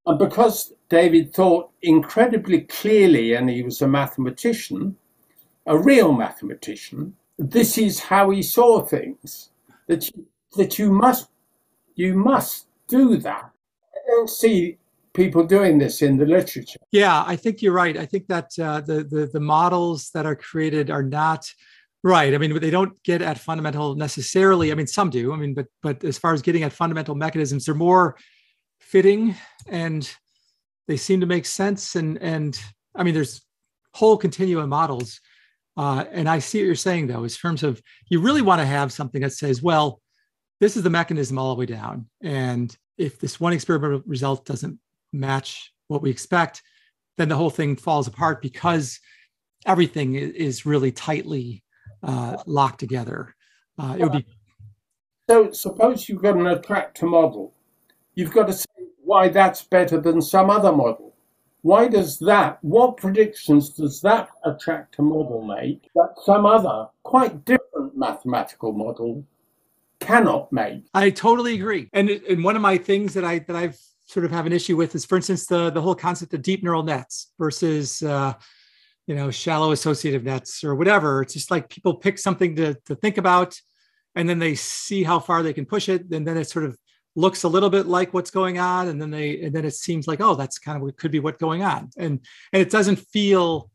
And because David thought incredibly clearly, and he was a mathematician, a real mathematician, this is how he saw things. That you, that you must. You must do that. I don't see people doing this in the literature. Yeah, I think you're right. I think that uh, the, the the models that are created are not right. I mean, they don't get at fundamental necessarily. I mean, some do. I mean, but but as far as getting at fundamental mechanisms, they're more fitting and they seem to make sense. And and I mean, there's whole continuum models. Uh, and I see what you're saying though, in terms of you really want to have something that says, well, this is the mechanism all the way down. And if this one experimental result doesn't match what we expect, then the whole thing falls apart because everything is really tightly uh, locked together. Uh, it would be... So suppose you've got an attractor model. You've got to say why that's better than some other model. Why does that, what predictions does that attractor model make that some other quite different mathematical model cannot make? I totally agree. And and one of my things that I that I've sort of have an issue with is, for instance, the the whole concept of deep neural nets versus uh, you know shallow associative nets or whatever. It's just like people pick something to to think about, and then they see how far they can push it, and then it sort of looks a little bit like what's going on, and then they and then it seems like, oh, that's kind of what could be what's going on, and and it doesn't feel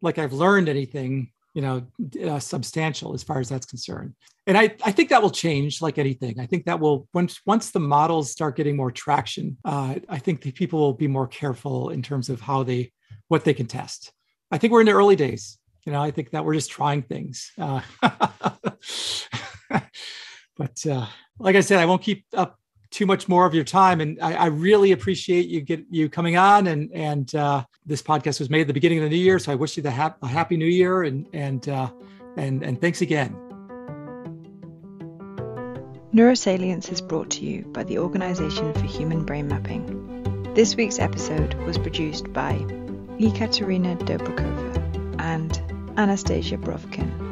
like I've learned anything you know, uh, substantial as far as that's concerned. And I, I think that will change like anything. I think that will, once once the models start getting more traction, uh, I think the people will be more careful in terms of how they, what they can test. I think we're in the early days. You know, I think that we're just trying things. Uh, but uh, like I said, I won't keep up too much more of your time. And I, I really appreciate you get you coming on. And, and uh, this podcast was made at the beginning of the new year. So I wish you the ha- a happy new year and, and, uh, and, and thanks again. Neurosalience is brought to you by the Organization for Human Brain Mapping. This week's episode was produced by Ekaterina Dobrikova and Anastasia Brovkin.